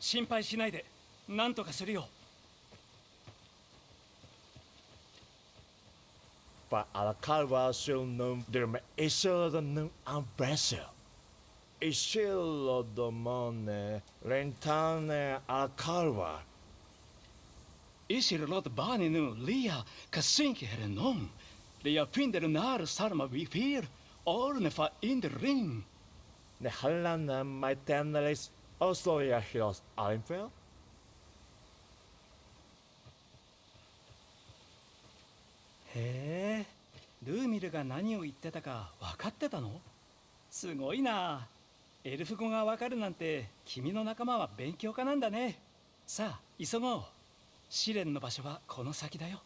心配しないで、なんとかするよ。あらかわしゅのでめいしょだのあべしょ。いしろどもね、レンタネあらかわ。いしろどばにのりやかすんきへるのん。でやぴんでるなるさまびふぃる、おるねファインでるん。ねはらなまいてんれす、おそやひろすありんふぇ。へえ、ルーミルが何を言ってたか分かってたの？すごいな。エルフ語が分かるなんて君の仲間は勉強家なんだね。さあ急ごう。試練の場所はこの先だよ。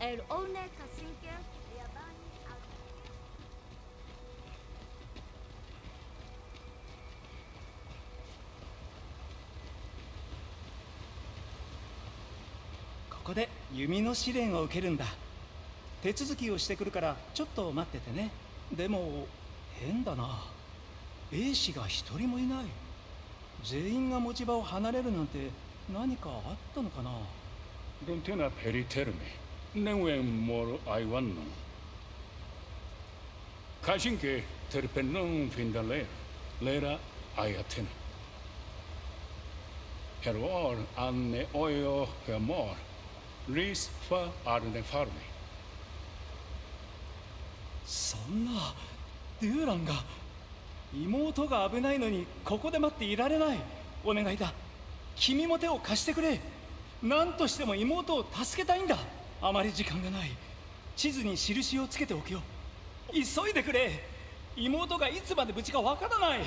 El one cacique de Abani al... ここで弓の試練を受けるんだ。手続きをしてくるからちょっと待っててね。でも変だな、兵士が一人もいない。全員が持ち場を離れるなんて何かあったのかな。ロンテナペリテルメnenhum moro aiwan não caixin que terpenon fim da lei leira aiatena heror anne oio hermor ris fa arne farme そんなデューランが、妹が危ないのにここで待っていられない。お願いだ、君も手を貸してくれ。何としても妹を助けたいんだ。あまり時間がない。地図に印をつけておくよ。急いでくれ。妹がいつまで無事かわからない。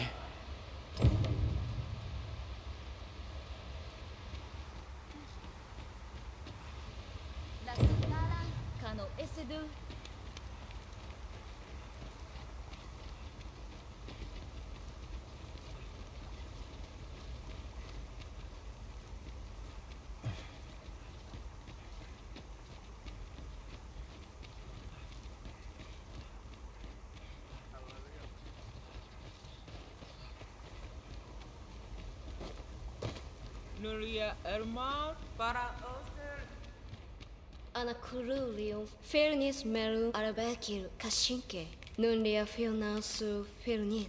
Nuria Ermar para Oster Anacurulium Fernis Meru Arabakil Kashinke Nuria Fionasu Fernin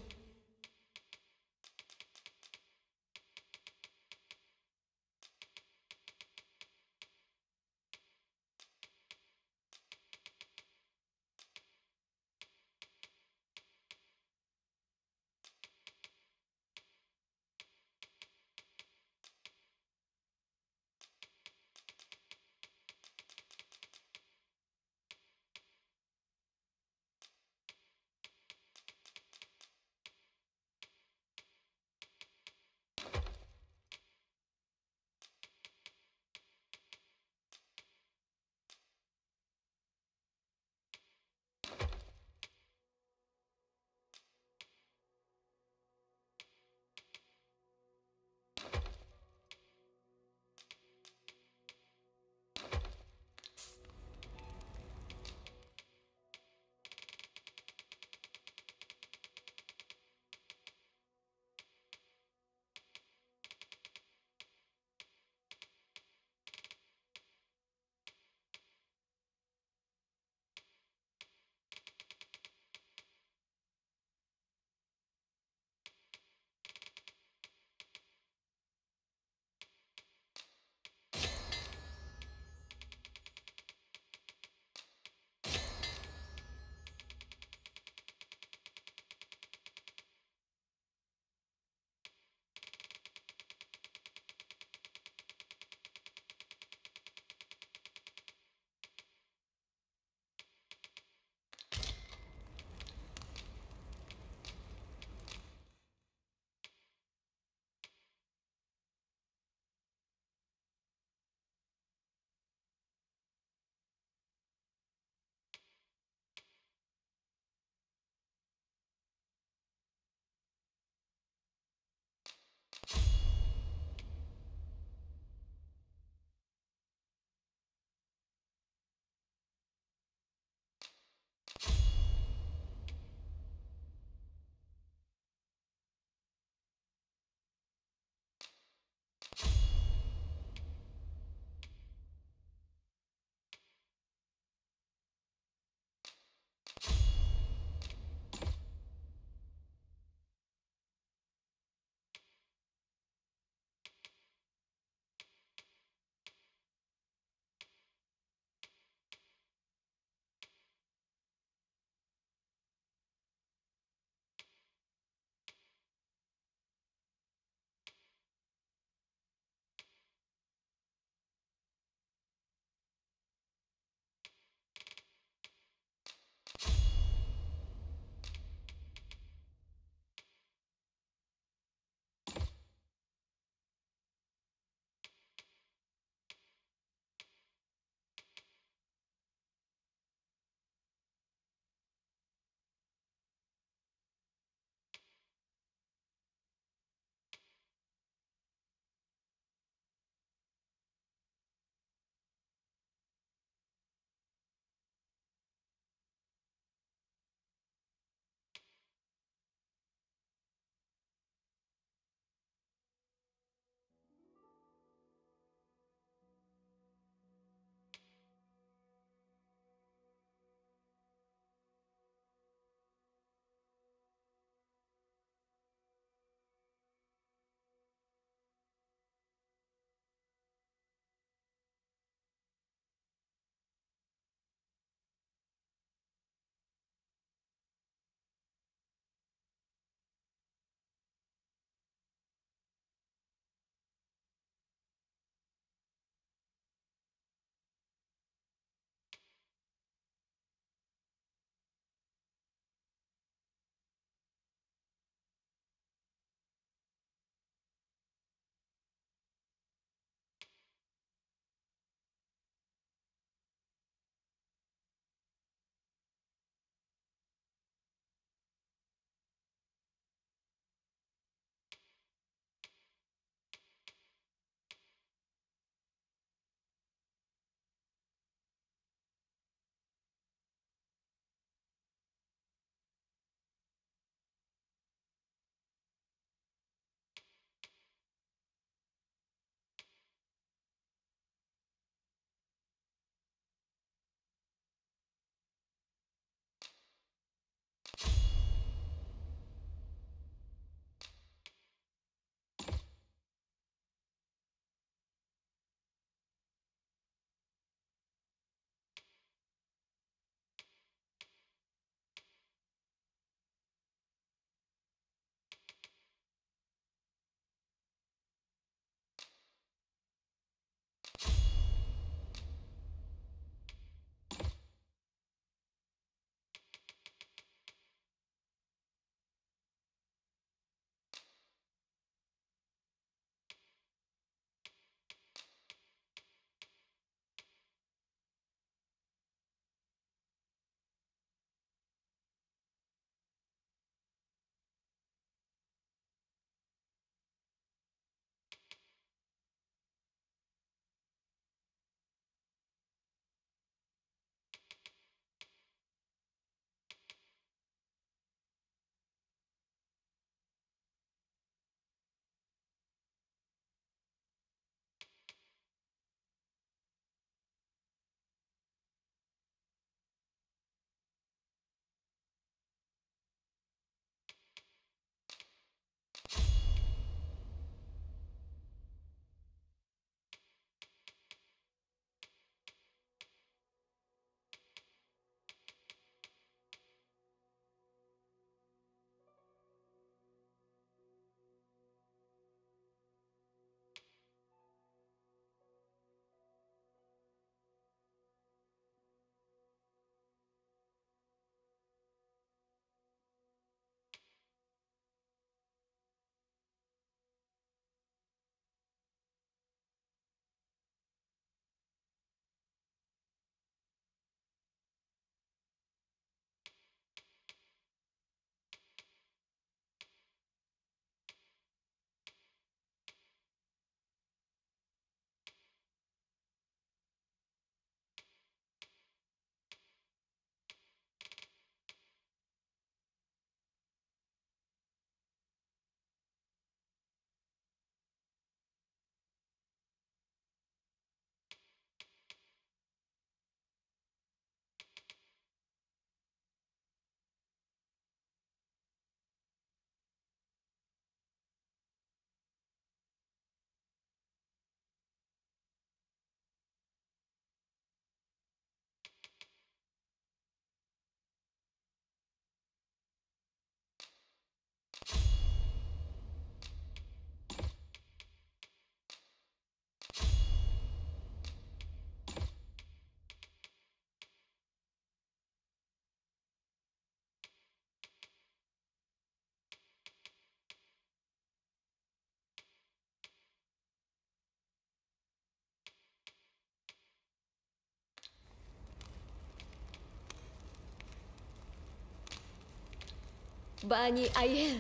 Bani Ayel.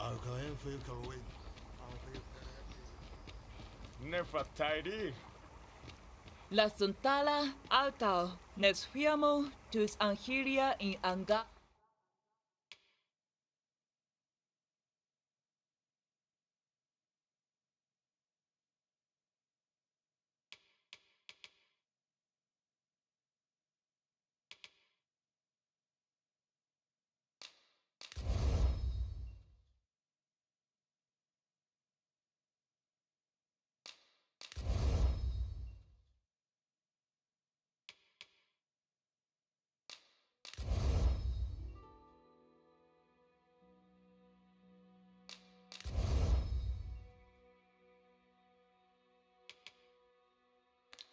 I'll go in for you, go in. Nefertari. La Suntala Altao Nesfiamo tus Angelia in Anga.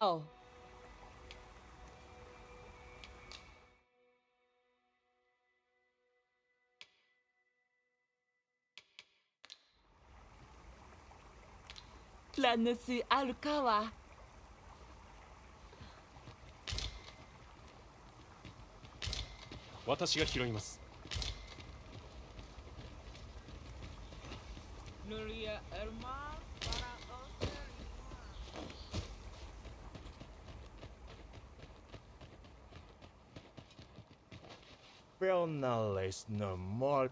Oh. Planusi Arukawa. Watashi ga hiroimasu. Nuria Erma. Well, now let's no more.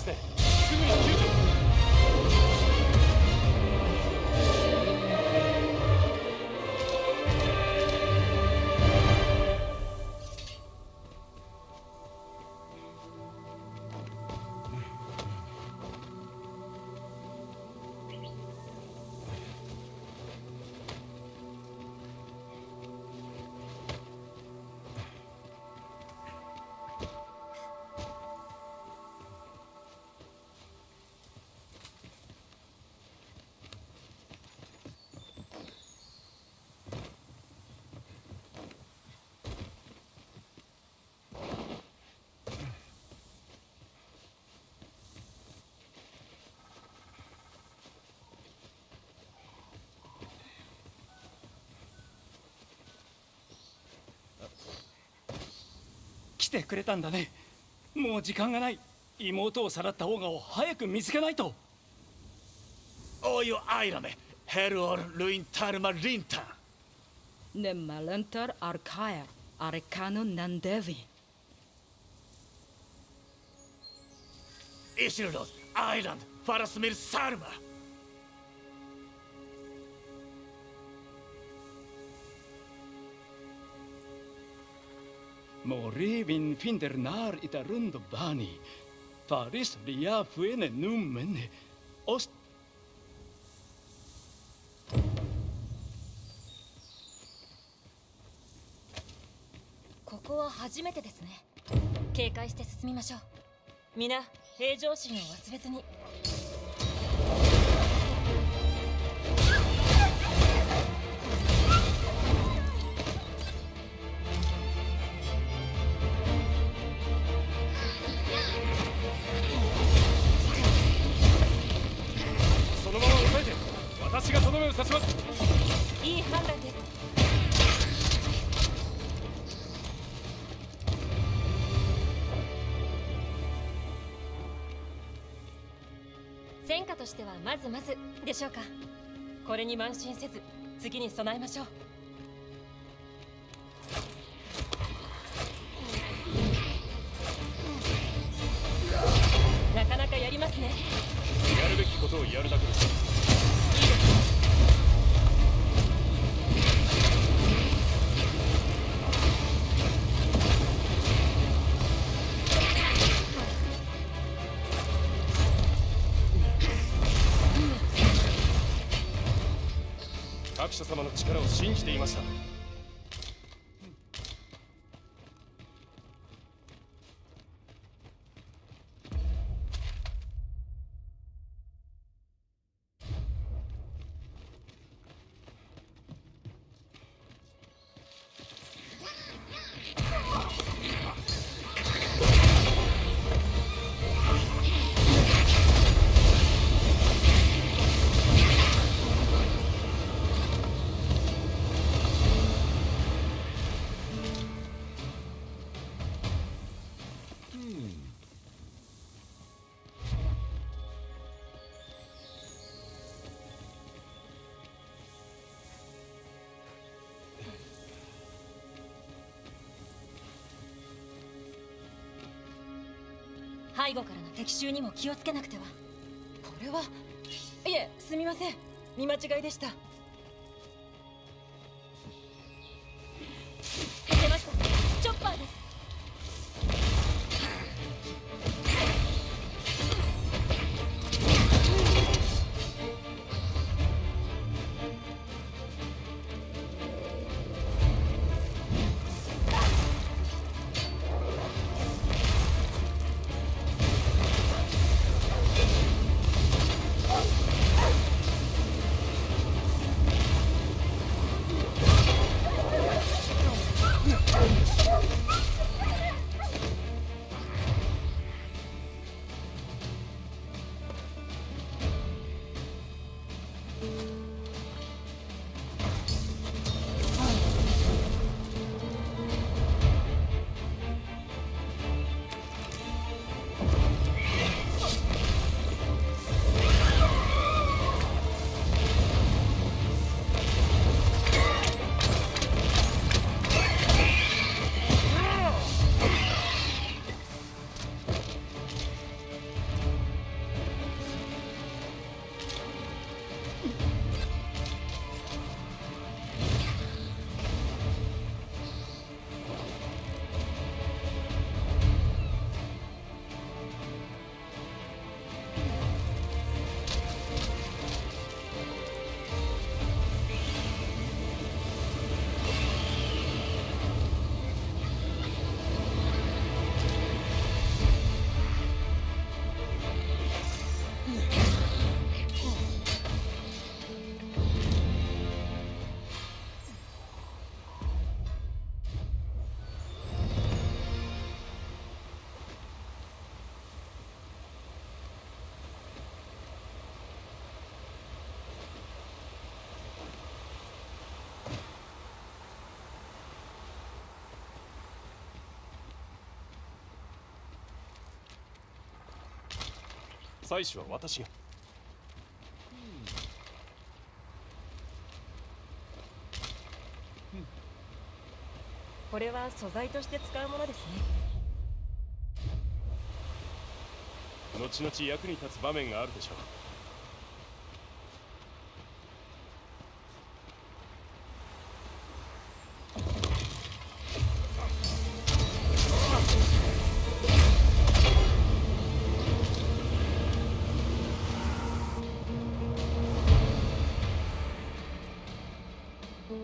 ですね。すぐに救助。来てくれたんだね。もう時間がない。妹をさらったオーガを早く見つけないと。おいをあいらめヘルオルルインタルマリンタネマレンタルアルカヤアレカノナンデヴィイシルロスアイランドファラスミルサルマモリービンフィンデルナーイタルンドバニーパリスリアフエネヌンメネオスここは初めてですね。警戒して進みましょう。皆平常心を忘れずに。私がとどめを刺します。いい判断です。戦果としてはまずまずでしょうか。これに慢心せず次に備えましょう。なかなかやりますね。やるべきことをやるだけです。各社様の力を信じていました。背後からの敵襲にも気をつけなくては。これは、いえ、すみません。見間違いでした。いけました。チョッパーです。妻子は私が。これは素材として使うものですね。後々役に立つ場面があるでしょう。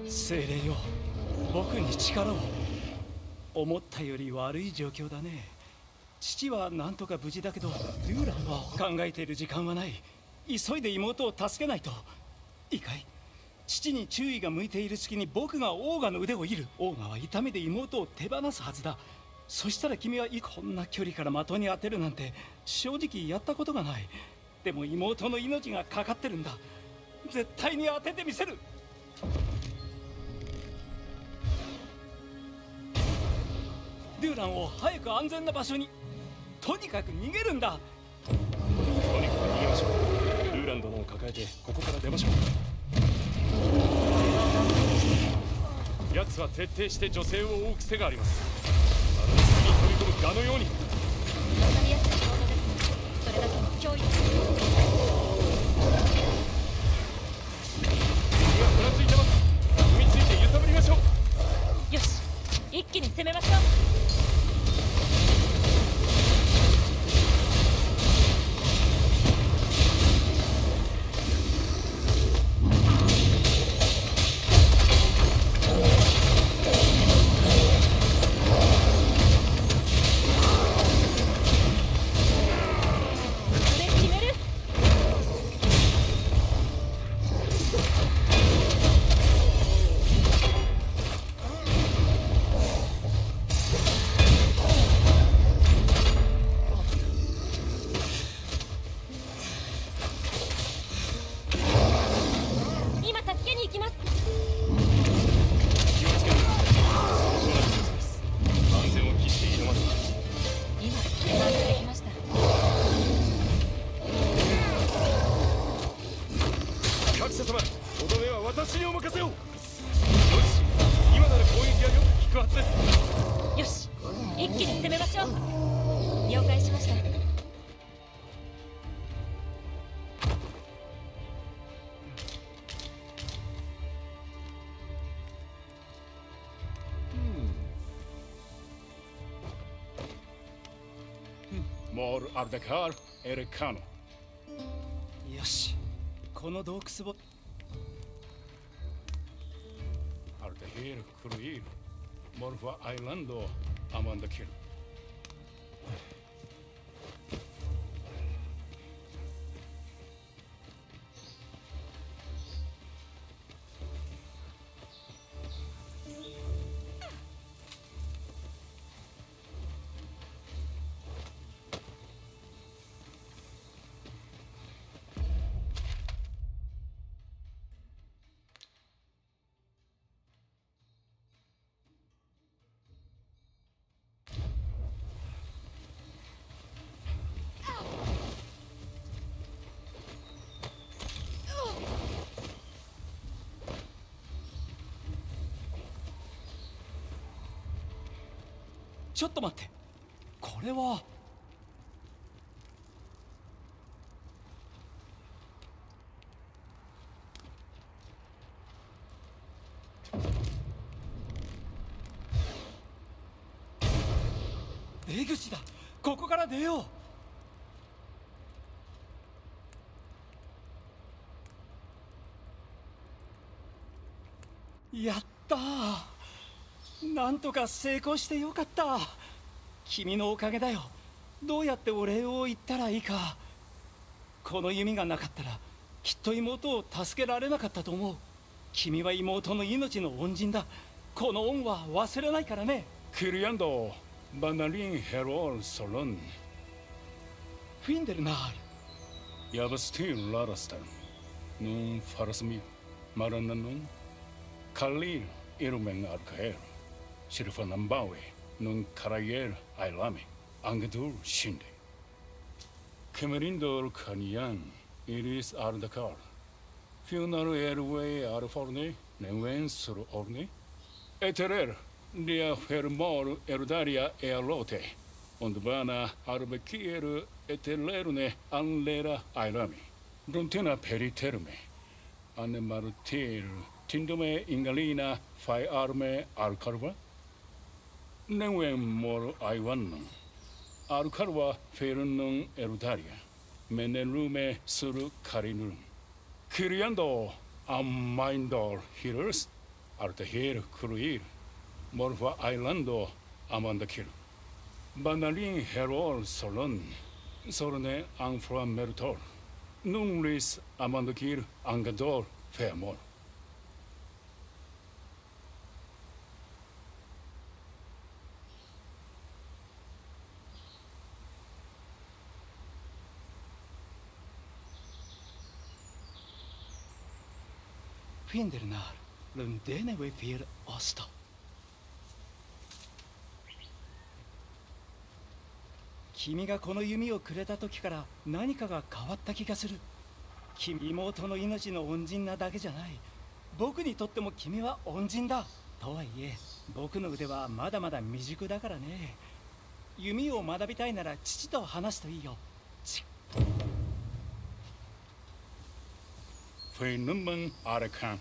精霊よ、僕に力を。思ったより悪い状況だね。父はなんとか無事だけど、デューランは考えている時間はない。急いで妹を助けないと。いいかい、父に注意が向いている隙に僕がオーガの腕を射る。オーガは痛みで妹を手放すはずだ。そしたら君はこんな距離から的に当てるなんて正直やったことがない。でも妹の命がかかってるんだ。絶対に当ててみせる。デューランを早く安全な場所に。とにかく逃げるんだ。とにかく逃げましょう。デューラン殿を抱えてここから出ましょう。奴は徹底して女性を追う癖があります。あの隙に飛び込むガのように。わかりやすい行動ですね。それだけの脅威です。敵がふらついてます。踏みついて揺さぶりましょう。よし、一気に攻めましょう。モール・アルダカール・エレカノ。よし、この洞窟を。アルダヒール・クルイール・モルファ・アイランド・アマンダ・キル。ちょっと待って、これは。出口だ。ここから出よう。やったー。なんとか成功してよかった。君のおかげだよ。どうやってお礼を言ったらいいか。この弓がなかったらきっと妹を助けられなかったと思う。君は妹の命の恩人だ。この恩は忘れないからね。キリアンドバナリンヘロールソロンフィンデルナールヤバスティンララスタンヌンファラスミマランナヌンカリルイルメンアルカエルシルファナンバウェイ、ヌンカライエル、アイラメ、アンゲドゥル、シンデ。Camerindol Kanyan, Iris Ardakar, Funeral Airway Arforne, Nenwensur Orne, Eterer, Lia Fermor Erdaria Erote, Ondvana Arbekier Etelerune Anlera Airami, Runtina Periterme, Annemartir, Tindume Ingalina, Firearme Alcarva, Nenwen Mor Iwanum. Alcarva Ferunum Erudaria, Menelume Suru Carinum, Kiriando Amindor Hills, Altahir Cruir, Morva Islando Amandakir, Banalin Herol Solon, Sorne Anfra Meritor, Nunris Amandakir Angador Fairmore. Findernar, lundene vi fir osta. Kimi ga kono yumi o kureta toki kara nanika ga kawatta ki ga suru. Kimi,妹の命の恩人なだけじゃない。僕にとっても君は恩人だ。とはいえ、僕の腕はまだまだ未熟だからね。弓を学びたいなら父と話すといいよ。Fenuman Arakan,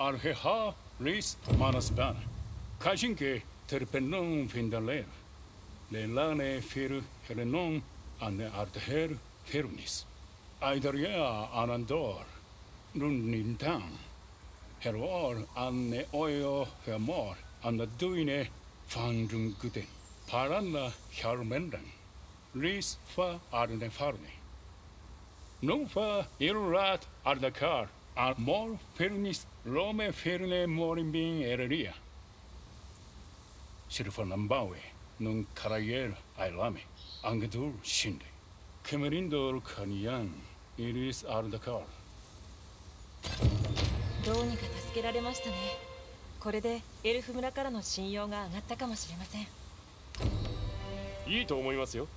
Arheha, Lis Manasban, Kajinke, Terpenum Findaler, Lelane Fir Helenon, and Arther Firnis, Idaria Anandor, Runin Town, Heror, Anne Oyo Hermor, and the Duine Fandun Guden, Parana Hermendan, Lis Fa Arne Farne. No fa Irrat Ardakar. A more fairness, Rome fairne morimbin ereria. Silfanambawe, non Karayer Ailame, Angadur Shinde, Camerindor Kanyan, Iris Ardakar. どうにか助けられましたね。これでエルフ村からの信用が上がったかもしれません。いいと思いますよ。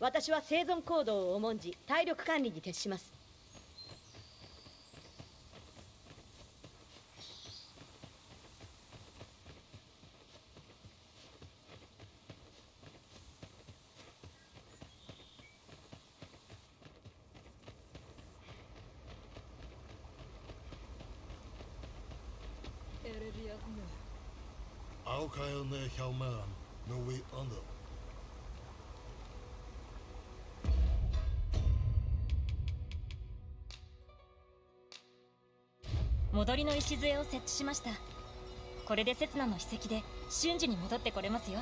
私は生存行動を重んじ、体力管理に徹します。青かよね、ひゃうまん、のういあんだ。戻りの礎を設置しました。これで刹那の史跡で瞬時に戻ってこれますよ。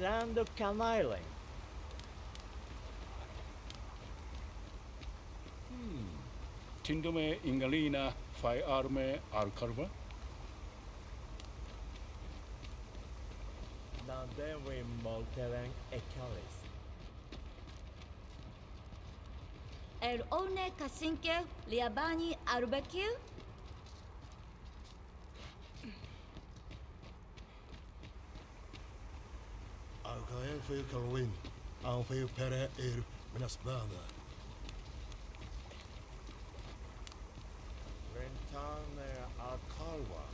Lando Canailing. Tindome Ingalina Firearme Alcarva. Landevim Molteren Ecalis. El One Casinque Liabani Arbecue. Alcael foi Carolin, ao foi Pere ir Minasbana. Ventana Alcalva.